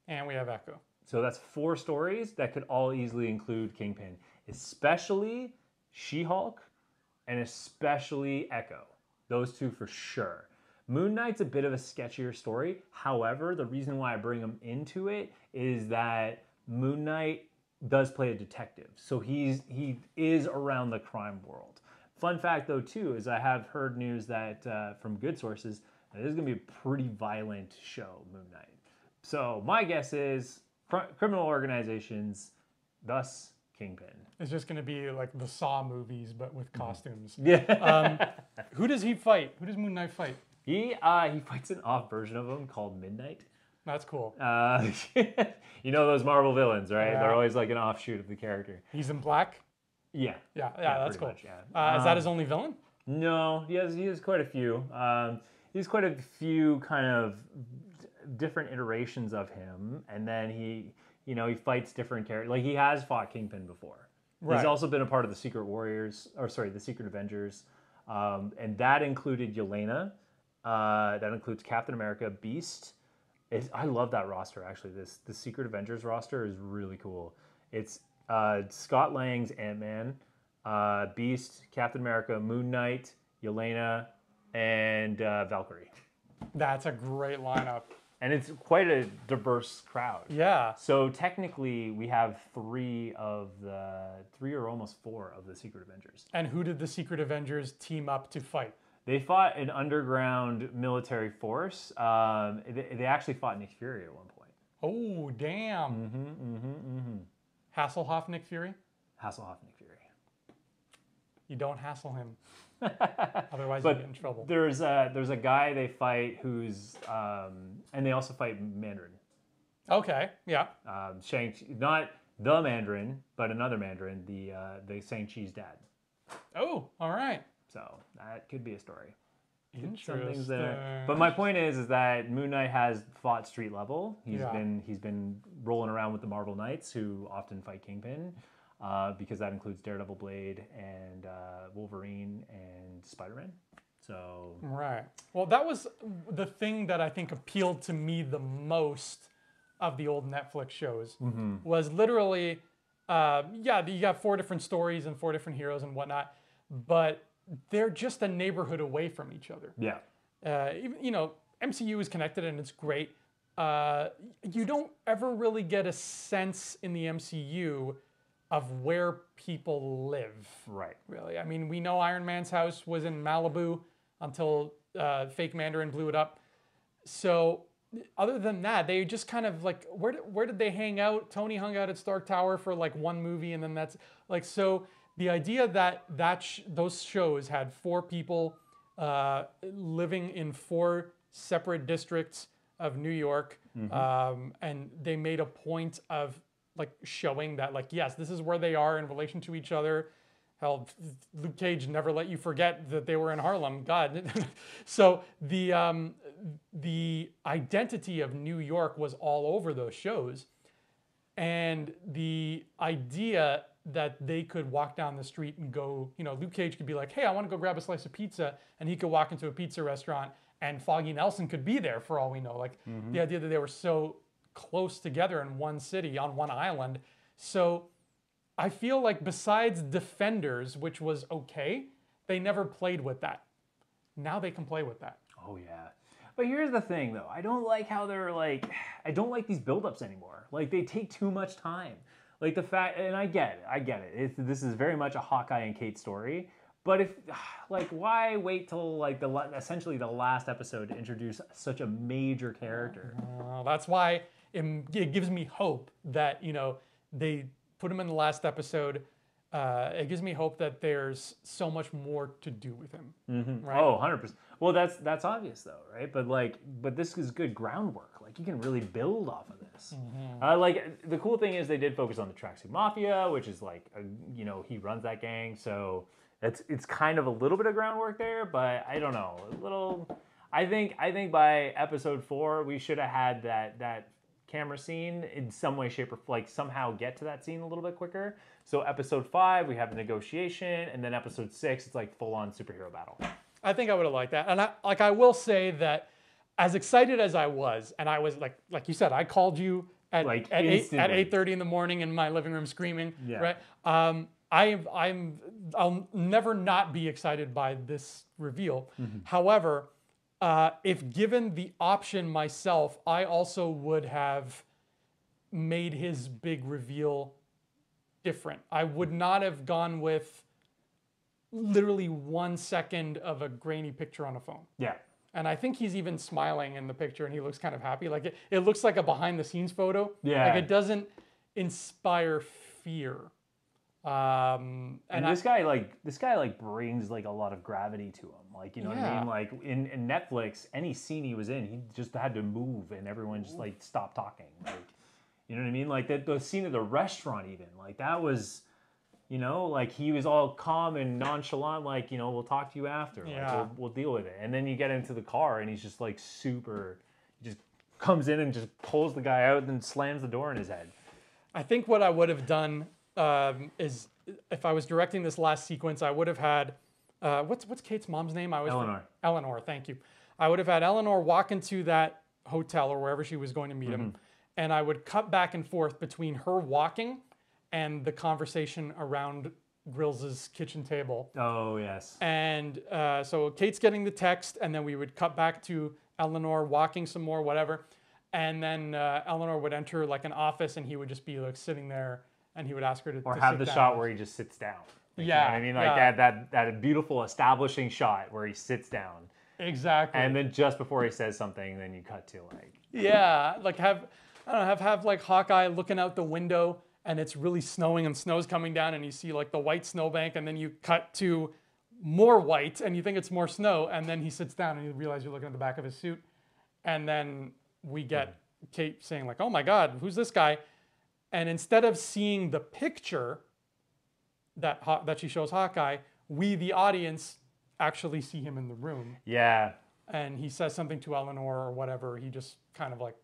And we have Echo. So that's four stories that could all easily include Kingpin. Especially She-Hulk and especially Echo. Those two for sure. Moon Knight's a bit of a sketchier story. However, the reason why I bring him into it is that Moon Knight does play a detective, so he's he is around the crime world. Fun fact though too is I have heard news that uh, from good sources that this is going to be a pretty violent show, Moon Knight. So my guess is cr criminal organizations, thus Kingpin. It's just going to be like the Saw movies but with costumes. Yeah. um, who does he fight? Who does Moon Knight fight? He uh, he fights an off version of him called Midnight. That's cool. Uh, you know those Marvel villains, right? Yeah. They're always like an offshoot of the character. He's in black? Yeah. Yeah, yeah, yeah that's cool. Much, yeah. Uh, um, is that his only villain? No, he has, he has quite a few. Um, he has quite a few kind of different iterations of him. And then he, you know, he fights different characters. Like, he has fought Kingpin before. Right. He's also been a part of the Secret Warriors, or sorry, the Secret Avengers. Um, and that included Yelena. Uh, that includes Captain America, Beast. It's, I love that roster, actually. This the Secret Avengers roster is really cool. It's uh, Scott Lang's Ant-Man, uh, Beast, Captain America, Moon Knight, Yelena, and uh, Valkyrie. That's a great lineup. And it's quite a diverse crowd. Yeah. So technically, we have three of the... Three or almost four of the Secret Avengers. And who did the Secret Avengers team up to fight? They fought an underground military force. Um, they, they actually fought Nick Fury at one point. Oh, damn. Mm-hmm, mm-hmm, mm-hmm. Hasselhoff Nick Fury? Hasselhoff Nick Fury. You don't hassle him. Otherwise you get in trouble. There's a, there's a guy they fight who's... Um, and they also fight Mandarin. Okay, yeah. Um, Shang-Chi, not the Mandarin, but another Mandarin, the, uh, the Shang-Chi's dad. Oh, all right. So that could be a story. Interesting. That, but my point is, is that Moon Knight has fought street level. He's yeah. been he's been rolling around with the Marvel Knights, who often fight Kingpin, uh, because that includes Daredevil, Blade, and uh, Wolverine and Spider-Man. So right. Well, that was the thing that I think appealed to me the most of the old Netflix shows mm-hmm. was literally, uh, yeah, you got four different stories and four different heroes and whatnot, but they're just a neighborhood away from each other. Yeah. Uh, even, you know, M C U is connected and it's great. Uh, you don't ever really get a sense in the M C U of where people live. Right. Really. I mean, we know Iron Man's house was in Malibu until uh, fake Mandarin blew it up. So other than that, they just kind of like, where did, where did they hang out? Tony hung out at Stark Tower for like one movie and then that's like, so... The idea that, that sh those shows had four people uh, living in four separate districts of New York, mm-hmm. um, and they made a point of like showing that, like, yes, this is where they are in relation to each other. Hell, Luke Cage never let you forget that they were in Harlem. God. So the um, the identity of New York was all over those shows, and the idea that they could walk down the street and go, you know, Luke Cage could be like, hey, I want to go grab a slice of pizza. And he could walk into a pizza restaurant and Foggy Nelson could be there for all we know. Like mm-hmm. the idea that they were so close together in one city on one island. So I feel like besides Defenders, which was okay, they never played with that. Now they can play with that. Oh yeah. But here's the thing though. I don't like how they're like, I don't like these buildups anymore. Like they take too much time. Like the fact, and I get it, I get it. It's, this is very much a Hawkeye and Kate story. But if, like, why wait till like the essentially the last episode to introduce such a major character? Uh, that's why it, it gives me hope that you know they put him in the last episode. Uh, it gives me hope that there's so much more to do with him. Mm-hmm. Right? Oh, one hundred percent. Well, that's that's obvious though, right? But like, but this is good groundwork. Like, you can really build off of this. Mm-hmm. Uh, like, the cool thing is they did focus on the Tracksuit Mafia, which is like, a, you know, he runs that gang, so. It's it's kind of a little bit of groundwork there, but I don't know. A little, I think I think by episode four we should have had that that camera scene in some way, shape, or like somehow get to that scene a little bit quicker. So episode five we have a negotiation, and then episode six it's like full on superhero battle. I think I would have liked that, and I like I will say that as excited as I was, and I was like like you said, I called you at like at eight at eight thirty in the morning in my living room screaming, yeah. right? Um, I'm, I'm, I'll never not be excited by this reveal. Mm-hmm. However, uh, if given the option myself, I also would have made his big reveal different. I would not have gone with literally one second of a grainy picture on a phone. Yeah. And I think he's even smiling in the picture and he looks kind of happy. Like it, it looks like a behind the scenes photo. Yeah. Like it doesn't inspire fear. Um, and, and this I, guy, like this guy, like brings like a lot of gravity to him. Like you know yeah. what I mean. Like in, in Netflix, any scene he was in, he just had to move, and everyone just like stopped talking. Like you know what I mean. Like that the scene at the restaurant, even like that was, you know, like he was all calm and nonchalant. Like you know, we'll talk to you after. Yeah. Like, we'll, we'll deal with it. And then you get into the car, and he's just like super. He just comes in and just pulls the guy out and slams the door in his head. I think what I would have done. Um, is if I was directing this last sequence, I would have had uh, what's what's Kate's mom's name? I was Eleanor. Thinking, Eleanor, thank you. I would have had Eleanor walk into that hotel or wherever she was going to meet mm-hmm. him, and I would cut back and forth between her walking and the conversation around Grills's kitchen table. Oh yes. And uh, so Kate's getting the text, and then we would cut back to Eleanor walking some more, whatever, and then uh, Eleanor would enter like an office, and he would just be like sitting there. And he would ask her to, or to have sit the down. Shot where he just sits down. Like, yeah, you know what I mean, like yeah. that that that beautiful establishing shot where he sits down. Exactly. And then just before he says something, then you cut to like. Yeah, like have I don't know, have have like Hawkeye looking out the window, and it's really snowing, and snow's coming down, and you see like the white snowbank, and then you cut to more white, and you think it's more snow, and then he sits down, and you realize you're looking at the back of his suit, and then we get mm-hmm. Kate saying like, "Oh my God, who's this guy?" And instead of seeing the picture that that she shows Hawkeye, we, the audience, actually see him in the room. Yeah. And he says something to Eleanor or whatever. He just kind of like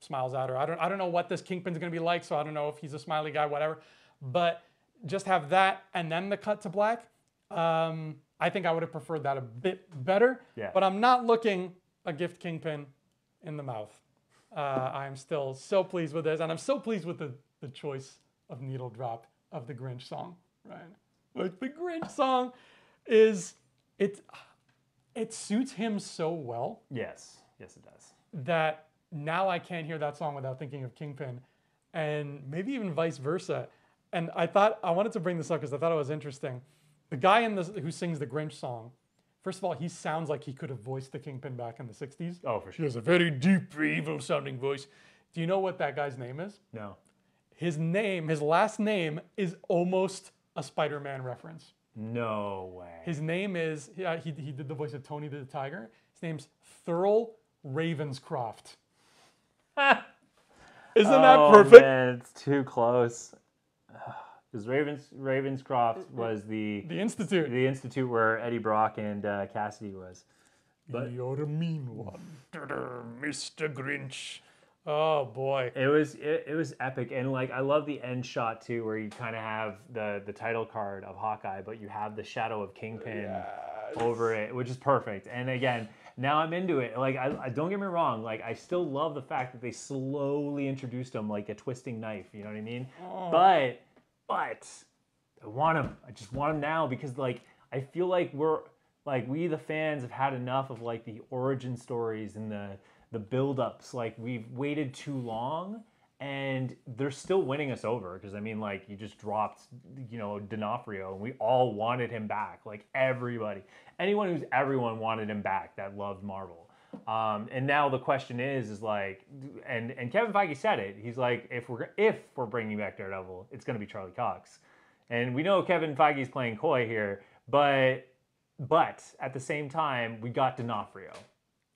smiles at her. I don't I don't know what this Kingpin's going to be like, so I don't know if he's a smiley guy, whatever. But just have that and then the cut to black. Um, I think I would have preferred that a bit better. Yeah. But I'm not looking a gift Kingpin in the mouth. Uh, I'm still so pleased with this, and I'm so pleased with the, the choice of Needle Drop of the Grinch song, right? Like the Grinch song is, it, it suits him so well. Yes, yes it does. That now I can't hear that song without thinking of Kingpin, and maybe even vice versa. And I thought, I wanted to bring this up because I thought it was interesting. The guy in this, who sings the Grinch song, first of all, he sounds like he could have voiced the Kingpin back in the sixties. Oh, for sure. He has a very deep, evil-sounding voice. Do you know what that guy's name is? No. His name, his last name, is almost a Spider-Man reference. No way. His name is, uh, he, he did the voice of Tony the Tiger. His name's Thurl Ravenscroft. Isn't oh, that perfect? Man, it's too close. Because Ravens, Ravenscroft was the... The Institute. The Institute where Eddie Brock and uh, Cassidy was. But you're a mean one, Mister Grinch. Oh, boy. It was it, it was epic. And, like, I love the end shot, too, where you kind of have the, the title card of Hawkeye, but you have the shadow of Kingpin yes. over it, which is perfect. And, again, now I'm into it. Like, I, I don't get me wrong. Like, I still love the fact that they slowly introduced him like a twisting knife. You know what I mean? Oh. But, but I want him. I just want him now because, like, I feel like we're like we the fans have had enough of like the origin stories and the the buildups. Like, we've waited too long. And they're still winning us over because, I mean, like, you just dropped, you know, D'Onofrio, and we all wanted him back. Like, everybody. Anyone who's everyone wanted him back that loved Marvel. Um, and now the question is, is like, and, and Kevin Feige said it. He's like, if we're, if we're bringing back Daredevil, it's going to be Charlie Cox. And we know Kevin Feige's playing coy here, but, but at the same time, we got D'Onofrio.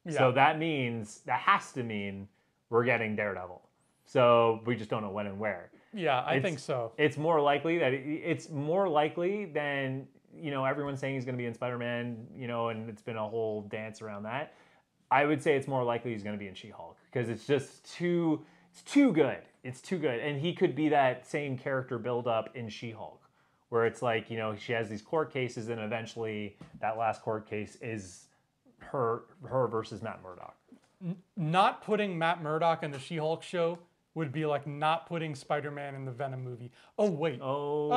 Yeah. So that means, that has to mean we're getting Daredevil. So we just don't know when and where. Yeah, I it's, think so. It's more likely that it, it's more likely than, you know, everyone's saying he's going to be in Spider-Man, you know, and it's been a whole dance around that. I would say it's more likely he's going to be in She-Hulk because it's just too, it's too good. It's too good. And he could be that same character buildup in She-Hulk where it's like, you know, she has these court cases and eventually that last court case is her, her versus Matt Murdock. Not putting Matt Murdock in the She-Hulk show would be like not putting Spider-Man in the Venom movie. Oh, wait. Oh.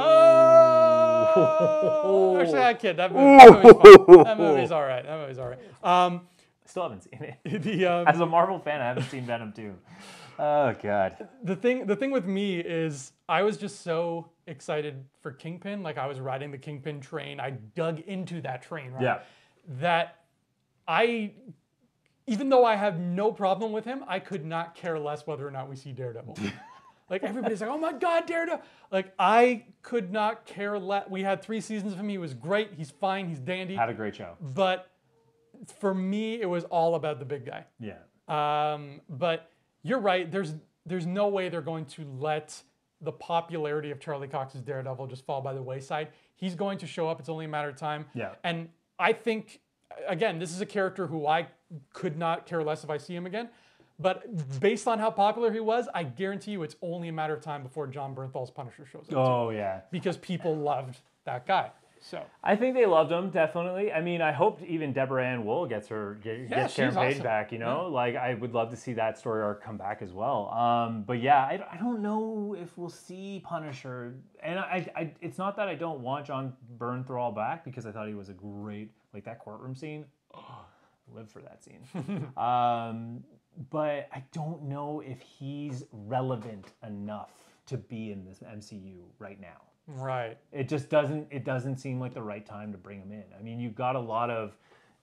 oh. Actually, I kid. That, movie, that movie's fun. That movie's all right. That movie's all right. Um, Still haven't seen it. The, um, As a Marvel fan, I haven't seen Venom two. Oh, God. The thing, the thing with me is I was just so excited for Kingpin. Like, I was riding the Kingpin train. I dug into that train, right? Yeah. That I... Even though I have no problem with him, I could not care less whether or not we see Daredevil. Like, everybody's like, oh my God, Daredevil. Like, I could not care less. We had three seasons of him. He was great. He's fine. He's dandy. Had a great show. But for me, it was all about the big guy. Yeah. Um, but you're right. There's, there's no way they're going to let the popularity of Charlie Cox's Daredevil just fall by the wayside. He's going to show up. It's only a matter of time. Yeah. And I think... Again, this is a character who I could not care less if I see him again. But based on how popular he was, I guarantee you it's only a matter of time before John Bernthal's Punisher shows up. Oh, too. Yeah. Because people loved that guy. So I think they loved him, definitely. I mean, I hope even Deborah Ann Woll gets her get, yeah, gets Karen Page awesome. back, you know? Yeah. Like, I would love to see that story arc come back as well. Um, but yeah, I, I don't know if we'll see Punisher. And I, I, it's not that I don't want John Bernthal back, because I thought he was a great... Like, that courtroom scene, oh, I live for that scene. um, but I don't know if he's relevant enough to be in this M C U right now. Right. It just doesn't, it doesn't seem like the right time to bring him in. I mean, you've got a lot of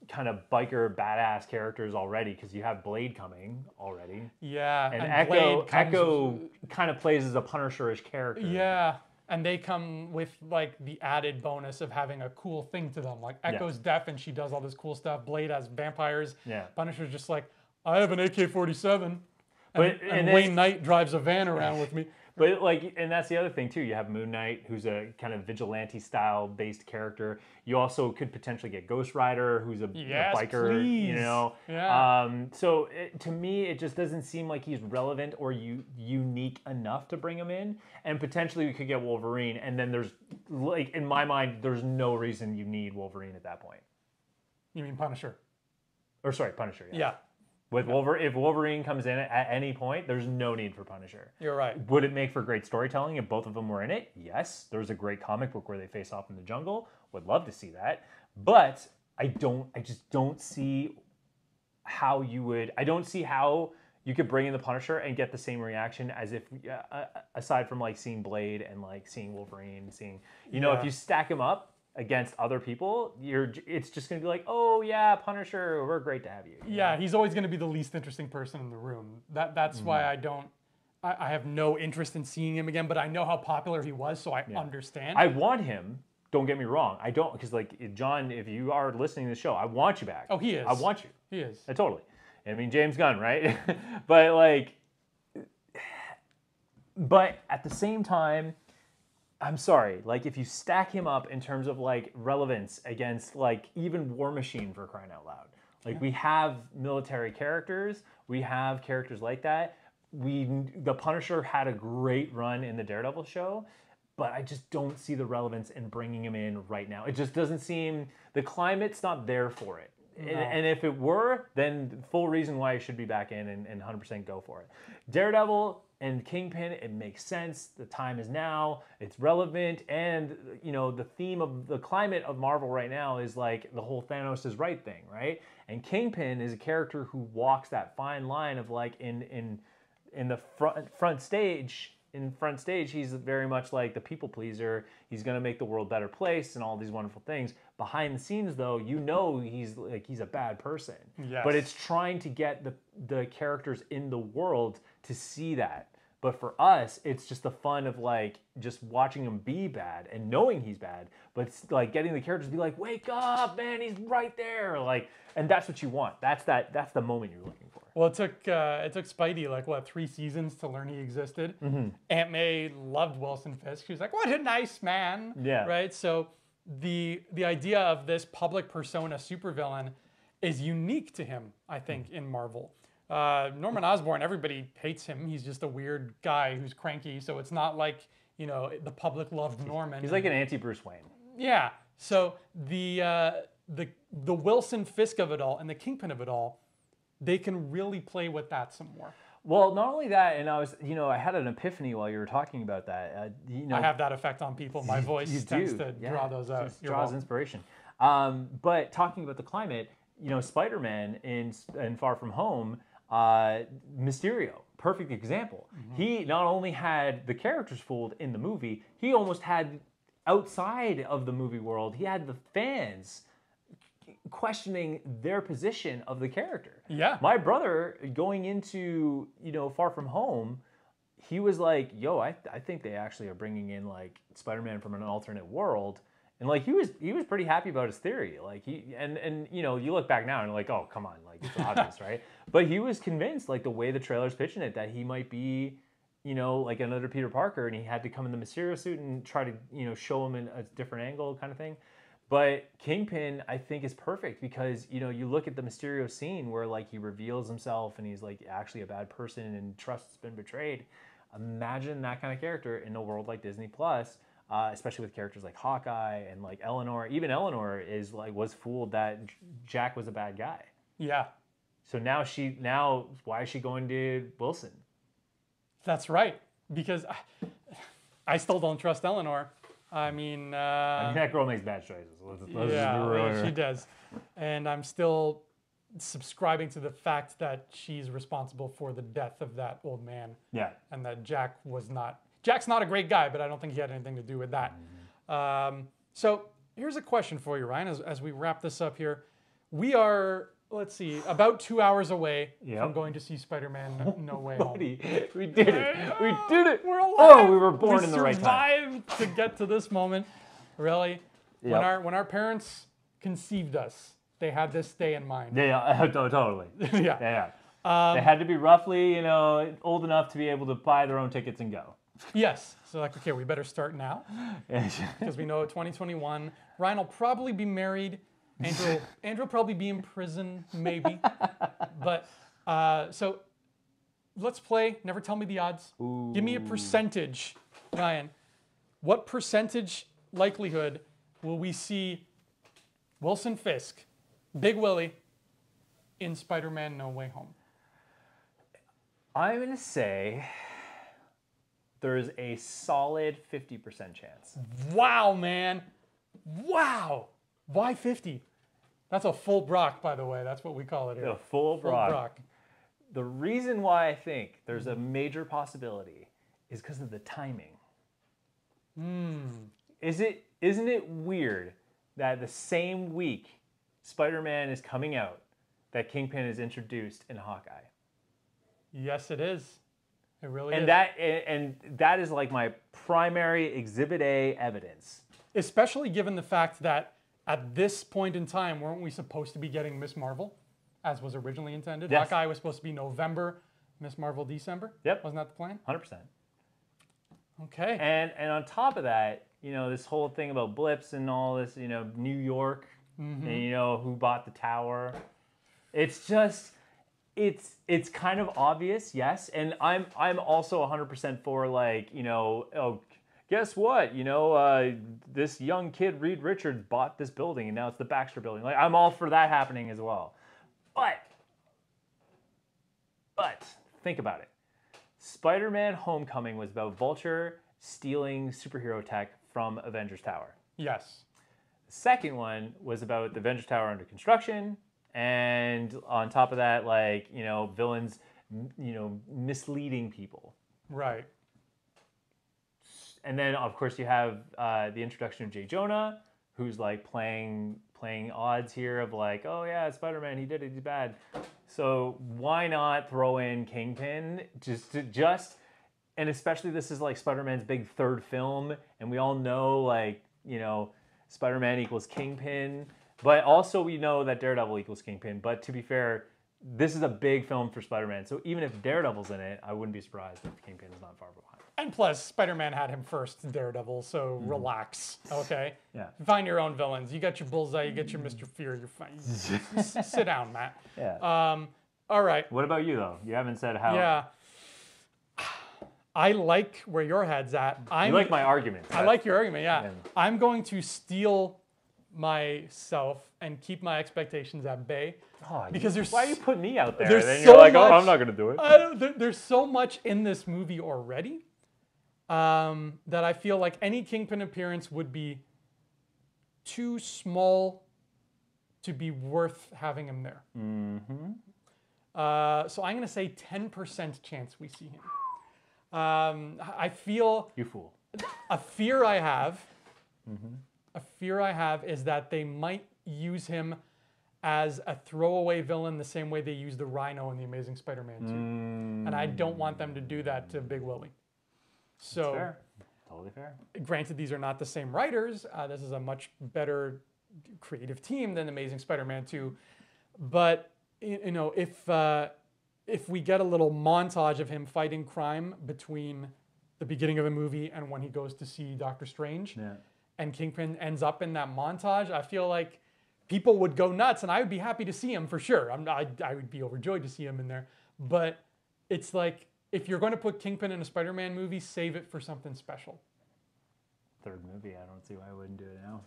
kind of biker badass characters already because you have Blade coming already. Yeah. And, and Echo, comes... Echo kind of plays as a Punisher-ish character. Yeah. And they come with, like, the added bonus of having a cool thing to them. Like, Echo's yeah. deaf and she does all this cool stuff. Blade has vampires. Yeah. Punisher's just like, I have an A K forty-seven. And, but, and, and then, Wayne Knight drives a van around with me. But, like, and that's the other thing, too. You have Moon Knight, who's a kind of vigilante-style-based character. You also could potentially get Ghost Rider, who's a, yes, a biker, please. you know. Yeah. Um, so, it, to me, it just doesn't seem like he's relevant or u unique enough to bring him in. And potentially we could get Wolverine. And then there's, like, in my mind, there's no reason you need Wolverine at that point. You mean Punisher? Or, sorry, Punisher, yeah. Yeah. With Wolverine, if Wolverine comes in at any point, there's no need for Punisher. You're right. Would it make for great storytelling if both of them were in it? Yes. There's a great comic book where they face off in the jungle. Would love to see that. But I don't, I just don't see how you would, I don't see how you could bring in the Punisher and get the same reaction as if, uh, aside from like seeing Blade and like seeing Wolverine, seeing, you know, yeah. if you stack him up against other people, you're it's just gonna be like, oh yeah, Punisher, we're great to have you. Yeah, he's always gonna be the least interesting person in the room. That that's mm-hmm. why I don't I, I have no interest in seeing him again, but I know how popular he was, so I yeah. understand. I want him, don't get me wrong. I don't because like John, if you are listening to the show, I want you back. Oh, he is. I want you. He is. I totally. I mean James Gunn, right? But like but at the same time, I'm sorry, like, if you stack him up in terms of, like, relevance against, like, even War Machine, for crying out loud. Like, yeah. we have military characters. We have characters like that. We, the Punisher had a great run in the Daredevil show, but I just don't see the relevance in bringing him in right now. It just doesn't seem... The climate's not there for it. No. And if it were, then full reason why it should be back in and, and one hundred percent go for it. Daredevil and Kingpin, it makes sense. The time is now. It's relevant. And, you know, the theme of the climate of Marvel right now is like the whole Thanos is right thing, right? And Kingpin is a character who walks that fine line of like in in in the front front stage. In front stage, he's very much like the people pleaser. He's going to make the world a better place and all these wonderful things. Behind the scenes, though, you know he's like he's a bad person. Yes. But it's trying to get the the characters in the world to see that. But for us, it's just the fun of like just watching him be bad and knowing he's bad, but it's like getting the characters to be like, "Wake up, man! He's right there!" Like, and that's what you want. That's that. That's the moment you're looking for. Well, it took uh, it took Spidey like what three seasons to learn he existed. Mm-hmm. Aunt May loved Wilson Fisk. She was like, "What a nice man!" Yeah. Right. So the the idea of this public persona supervillain is unique to him, I think, mm-hmm. in Marvel. Uh, Norman Osborn, everybody hates him. He's just a weird guy who's cranky. So it's not like, you know, the public loved Norman. He's like an anti-Bruce Wayne. Yeah. So the uh, the the Wilson Fisk of it all and the Kingpin of it all, they can really play with that some more. Well, not only that, and I was, you know, I had an epiphany while you were talking about that. Uh, you know, I have that effect on people. My voice you tends do. to yeah. draw those out. It draws inspiration. Um, but talking about the climate, you know, Spider-Man in in Far From Home. Uh, Mysterio, perfect example. Mm-hmm. He not only had the characters fooled in the movie, he almost had outside of the movie world, he had the fans questioning their position of the character. Yeah. My brother going into, you know, Far From Home, he was like, yo, I, I think they actually are bringing in like Spider-Man from an alternate world. And like he was, he was pretty happy about his theory. Like he, and and you know, you look back now and you're like, oh come on, like it's obvious, right? But he was convinced, like the way the trailer's pitching it, that he might be, you know, like another Peter Parker, and he had to come in the Mysterio suit and try to, you know, show him in a different angle, kind of thing. But Kingpin, I think, is perfect because you know you look at the Mysterio scene where like he reveals himself and he's like actually a bad person and trust's been betrayed. Imagine that kind of character in a world like Disney Plus. Uh, especially with characters like Hawkeye and like Eleanor. Even Eleanor is like was fooled that J- Jack was a bad guy. Yeah. So now she now why is she going to Wilson? That's right. Because I, I still don't trust Eleanor. I mean, uh, I mean that girl makes bad choices. Let's, let's yeah, just she does. And I'm still subscribing to the fact that she's responsible for the death of that old man. Yeah. And that Jack was not. Jack's not a great guy, but I don't think he had anything to do with that. Mm-hmm. Um, so here's a question for you, Ryan, as, as we wrap this up here. We are, let's see, about two hours away yep. from going to see Spider-Man No Way Home. Buddy, we did it. We did it. We're alive. Oh, we were born we in the right time. We survived to get to this moment. Really? Yep. When our when our parents conceived us, they had this day in mind. Yeah, uh, totally. yeah. yeah. Um, they had to be roughly, you know, old enough to be able to buy their own tickets and go. Yes. So like, okay, we better start now because we know twenty twenty-one, Ryan will probably be married. Andrew, Andrew will probably be in prison, maybe. But uh, so let's play. Never tell me the odds. Ooh. Give me a percentage, Ryan. What percentage likelihood will we see Wilson Fisk, Big Willie, in Spider-Man No Way Home? I'm going to say... there's a solid fifty percent chance. Wow, man. Wow. Why fifty? That's a full Brock, by the way. That's what we call it here. A full Brock. Full Brock. The reason why I think there's a major possibility is because of the timing. Mm. Is it, isn't it weird that the same week Spider-Man is coming out that Kingpin is introduced in Hawkeye? Yes, it is. It really and is. That, and that is like my primary Exhibit A evidence. Especially given the fact that at this point in time, weren't we supposed to be getting Miss Marvel, as was originally intended? Yes. Hawkeye was supposed to be November, Miss Marvel December. Yep. Wasn't that the plan? one hundred percent. Okay. And, and on top of that, you know, this whole thing about blips and all this, you know, New York, mm-hmm. and you know, who bought the tower. It's just... It's it's kind of obvious, yes, and I'm I'm also one hundred percent for like you know oh guess what? You know, uh, this young kid, Reed Richards, bought this building, and now it's the Baxter Building. Like, I'm all for that happening as well. But, but, think about it. Spider-Man Homecoming was about Vulture stealing superhero tech from Avengers Tower. Yes. The second one was about the Avengers Tower under construction, and on top of that, like, you know, villains, you know, misleading people. Right. And then, of course, you have uh, the introduction of Jay Jonah, who's, like, playing playing odds here of, like, oh, yeah, Spider-Man, he did it, he's bad. So why not throw in Kingpin? Just, to, just, and especially this is, like, Spider-Man's big third film, and we all know, like, you know, Spider-Man equals Kingpin. But also we know that Daredevil equals Kingpin. But to be fair, this is a big film for Spider-Man. So even if Daredevil's in it, I wouldn't be surprised if Kingpin's not far behind. And plus, Spider-Man had him first, Daredevil, so mm-hmm. relax, okay? Yeah. Find your own villains. You got your Bullseye, you get your Mister Fear, you're fine. Sit down, Matt. Yeah. Um, all right. What about you, though? You haven't said how. Yeah. I like where your head's at. I'm, you like my argument. I like your argument, yeah. yeah. I'm going to steal myself and keep my expectations at bay. Oh, because there's why you put me out there? And then so you're like, much, oh, I'm not going to do it. I don't, there, there's so much in this movie already um, that I feel like any Kingpin appearance would be too small to be worth having him there. Mm-hmm. Uh, so I'm going to say ten percent chance we see him. Um, I feel you fool. A fear I have. Mm-hmm. A fear I have is that they might use him as a throwaway villain the same way they used the Rhino in The Amazing Spider-Man two. Mm. And I don't want them to do that to Big Willie. So, that's fair. Totally fair. Granted, these are not the same writers. Uh, this is a much better creative team than Amazing Spider-Man two. But, you know, if, uh, if we get a little montage of him fighting crime between the beginning of the movie and when he goes to see Doctor Strange... Yeah. And Kingpin ends up in that montage, I feel like people would go nuts, and I would be happy to see him for sure. I'm, I, I would be overjoyed to see him in there. But it's like, if you're going to put Kingpin in a Spider-Man movie, save it for something special. Third movie, I don't see why I wouldn't do it now.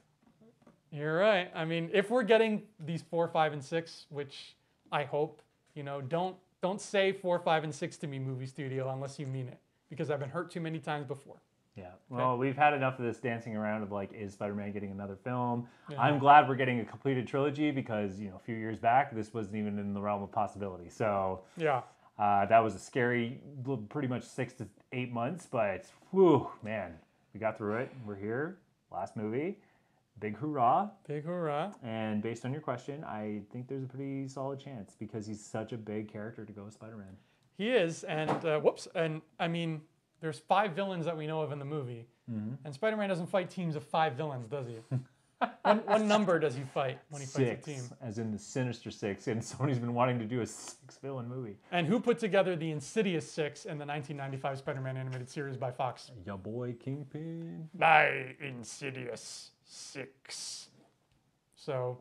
You're right. I mean, if we're getting these four, five, and six, which I hope, you know, don't don't say four, five, and six to me, movie studio, unless you mean it, because I've been hurt too many times before. Yeah, well, okay. We've had enough of this dancing around of like, is Spider-Man getting another film? Yeah. I'm glad we're getting a completed trilogy because, you know, a few years back, this wasn't even in the realm of possibility. So yeah, uh, that was a scary, pretty much six to eight months, but whew, man, we got through it. We're here, last movie, big hoorah. Big hoorah. And based on your question, I think there's a pretty solid chance because he's such a big character to go with Spider-Man. He is, and uh, whoops, and I mean... There's five villains that we know of in the movie, mm-hmm. and Spider-Man doesn't fight teams of five villains, does he? What, what number does he fight when he six, fights a team? As in the Sinister Six, and somebody's been wanting to do a six-villain movie. And who put together the Insidious Six in the nineteen ninety-five Spider-Man animated series by Fox? Your boy Kingpin. My Insidious Six. So...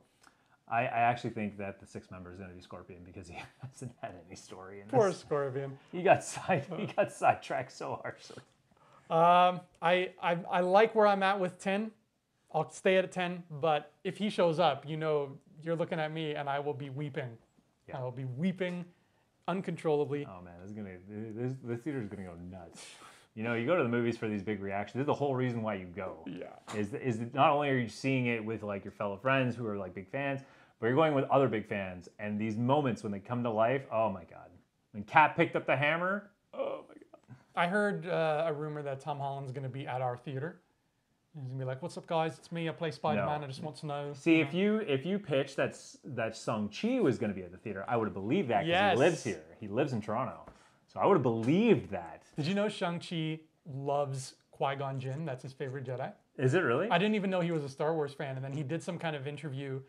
I, I actually think that the sixth member is going to be Scorpion because he hasn't had any story in this. Poor Scorpion. He got side he got sidetracked so harshly. Um, I, I I like where I'm at with ten. I'll stay at a ten. But if he shows up, you know, you're looking at me and I will be weeping. Yeah. I will be weeping uncontrollably. Oh man, this is gonna this the theater's gonna go nuts. You know, you go to the movies for these big reactions. This is the whole reason why you go. Yeah. Is is not only are you seeing it with like your fellow friends who are like big fans, but you're going with other big fans. And these moments when they come to life, oh my God. When Kat picked up the hammer, oh my God. I heard uh, a rumor that Tom Holland's going to be at our theater. He's going to be like, "What's up, guys? It's me. I play Spider-Man. No. I just want to know." See, you know? if you if you pitched that that Shang-Chi was going to be at the theater, I would have believed that because yes. He lives here. He lives in Toronto. So I would have believed that. Did you know Shang-Chi loves Qui-Gon Jinn? That's his favorite Jedi. Is it really? I didn't even know he was a Star Wars fan. And then he did some kind of interview.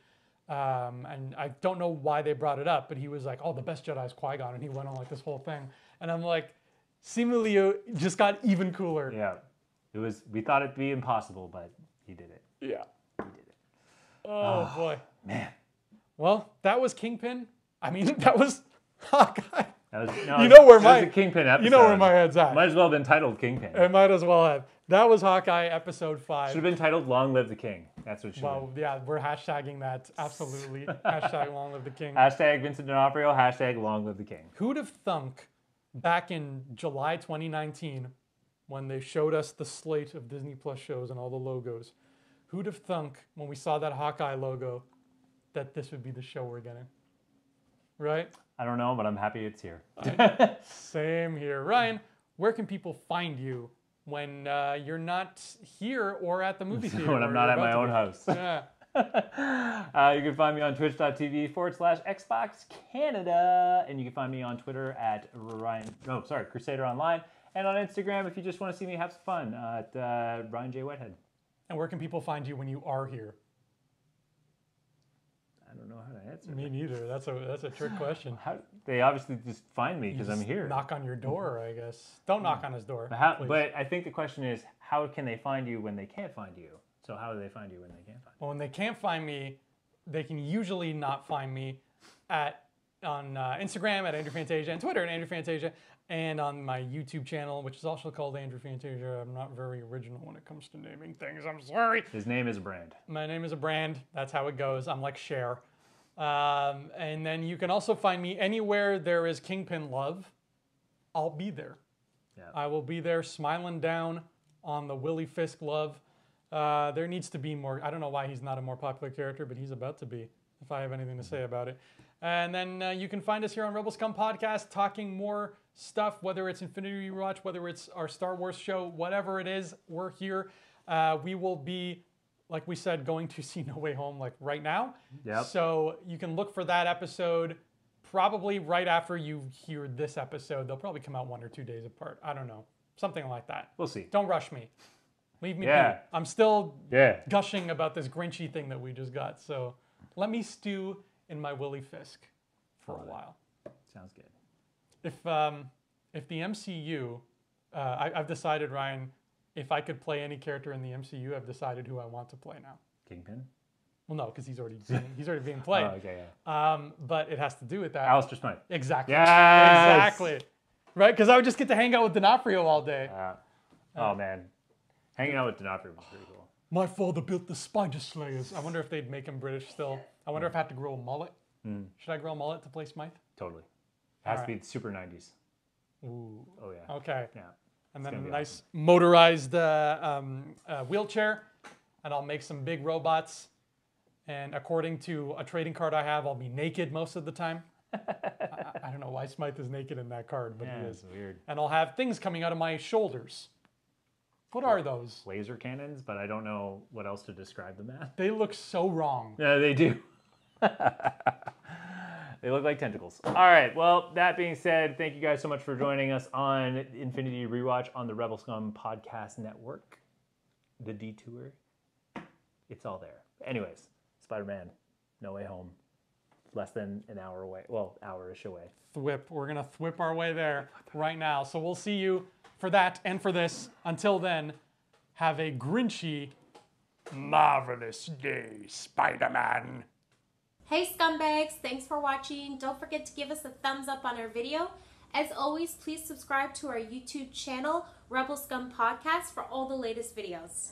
Um, and I don't know why they brought it up, but he was like, "Oh, the best Jedi is Qui-Gon." And he went on like this whole thing. And I'm like, Simu Liu just got even cooler. Yeah. It was, we thought it'd be impossible, but he did it. Yeah. He did it. Oh, oh boy. Man. Well, that was Kingpin. I mean, that was Hawkeye. That was, no, you know where my Kingpin episode. You know where my head's at. Might as well have been titled Kingpin. It might as well have. That was Hawkeye episode five. Should have been titled "Long Live the King." That's what. Should well, been. Yeah, we're hashtagging that absolutely. Hashtag Long Live the King. Hashtag Vincent D'Onofrio. Hashtag Long Live the King. Who'd have thunk? Back in July twenty nineteen, when they showed us the slate of Disney Plus shows and all the logos, who'd have thunk when we saw that Hawkeye logo that this would be the show we're getting? Right? I don't know, but I'm happy it's here. Right. Same here. Ryan, where can people find you when uh, you're not here or at the movie theater? When I'm not at my own house. Yeah. uh, you can find me on twitch.tv forward slash Xbox Canada. And you can find me on Twitter at Ryan, oh, sorry, Crusader Online. And on Instagram, if you just want to see me have some fun, uh, at uh, Ryan J. Whitehead. And where can people find you when you are here? I don't know how to answer Me that. Neither. That's a that's a trick question. How, they obviously just find me because I'm here. Knock on your door, I guess. Don't knock on his door. But, how, but I think the question is, how can they find you when they can't find you? So how do they find you when they can't find you? Well, when they can't find me, they can usually not find me at on uh, Instagram at Andrew Fantasia and Twitter at Andrew Fantasia and on my YouTube channel, which is also called Andrew Fantasia. I'm not very original when it comes to naming things. I'm sorry. His name is a brand. My name is a brand. That's how it goes. I'm like Cher. Um, and then you can also find me anywhere there is Kingpin love. I'll be there. Yeah. I will be there smiling down on the Willie Fisk love. Uh, there needs to be more. I don't know why he's not a more popular character, but he's about to be, if I have anything to say about it. And then uh, you can find us here on Rebel Scum Podcast talking more stuff, whether it's Infinity Rewatch, whether it's our Star Wars show, whatever it is, we're here. Uh, we will be, like we said, going to see No Way Home like right now. Yep. So you can look for that episode probably right after you hear this episode. They'll probably come out one or two days apart. I don't know. Something like that. We'll see. Don't rush me. Leave me yeah. be. I'm still yeah. gushing about this Grinchy thing that we just got. So let me stew in my Willy Fisk for a while. Sounds good. If um, if the M C U, uh, I, I've decided, Ryan, if I could play any character in the M C U, I've decided who I want to play now. Kingpin? Well, no, because he's already being, he's already being played. Oh, okay, yeah. Um, but it has to do with that. Alistair Smythe. Exactly. Yes! Exactly. Right? Because I would just get to hang out with D'Onofrio all day. Uh, oh, uh, man. Hanging out with D'Onofrio was pretty cool. My father built the Spider Slayers. I wonder if they'd make him British still. I wonder yeah. if I have to grow a mullet. Mm. Should I grow a mullet to play Smythe? Totally. It has All to right. be super nineties. Ooh. Oh, yeah. Okay. Yeah. And then a nice awesome. motorized uh, um, uh, wheelchair. And I'll make some big robots. And according to a trading card I have, I'll be naked most of the time. I, I don't know why Smythe is naked in that card, but yeah, he is. Weird. And I'll have things coming out of my shoulders. What are those? Laser cannons, but I don't know what else to describe them as. They look so wrong. Yeah, they do. They look like tentacles. All right, well, that being said, thank you guys so much for joining us on Infinity Rewatch on the Rebel Scum Podcast Network. The Detour. It's all there. Anyways, Spider-Man, No Way Home. Less than an hour away. Well, hour-ish away. Thwip. We're going to thwip our way there right now. So we'll see you for that and for this. Until then, have a grinchy, marvelous day, Spider-Man. Hey, scumbags. Thanks for watching. Don't forget to give us a thumbs up on our video. As always, please subscribe to our YouTube channel, Rebel Scum Podcast, for all the latest videos.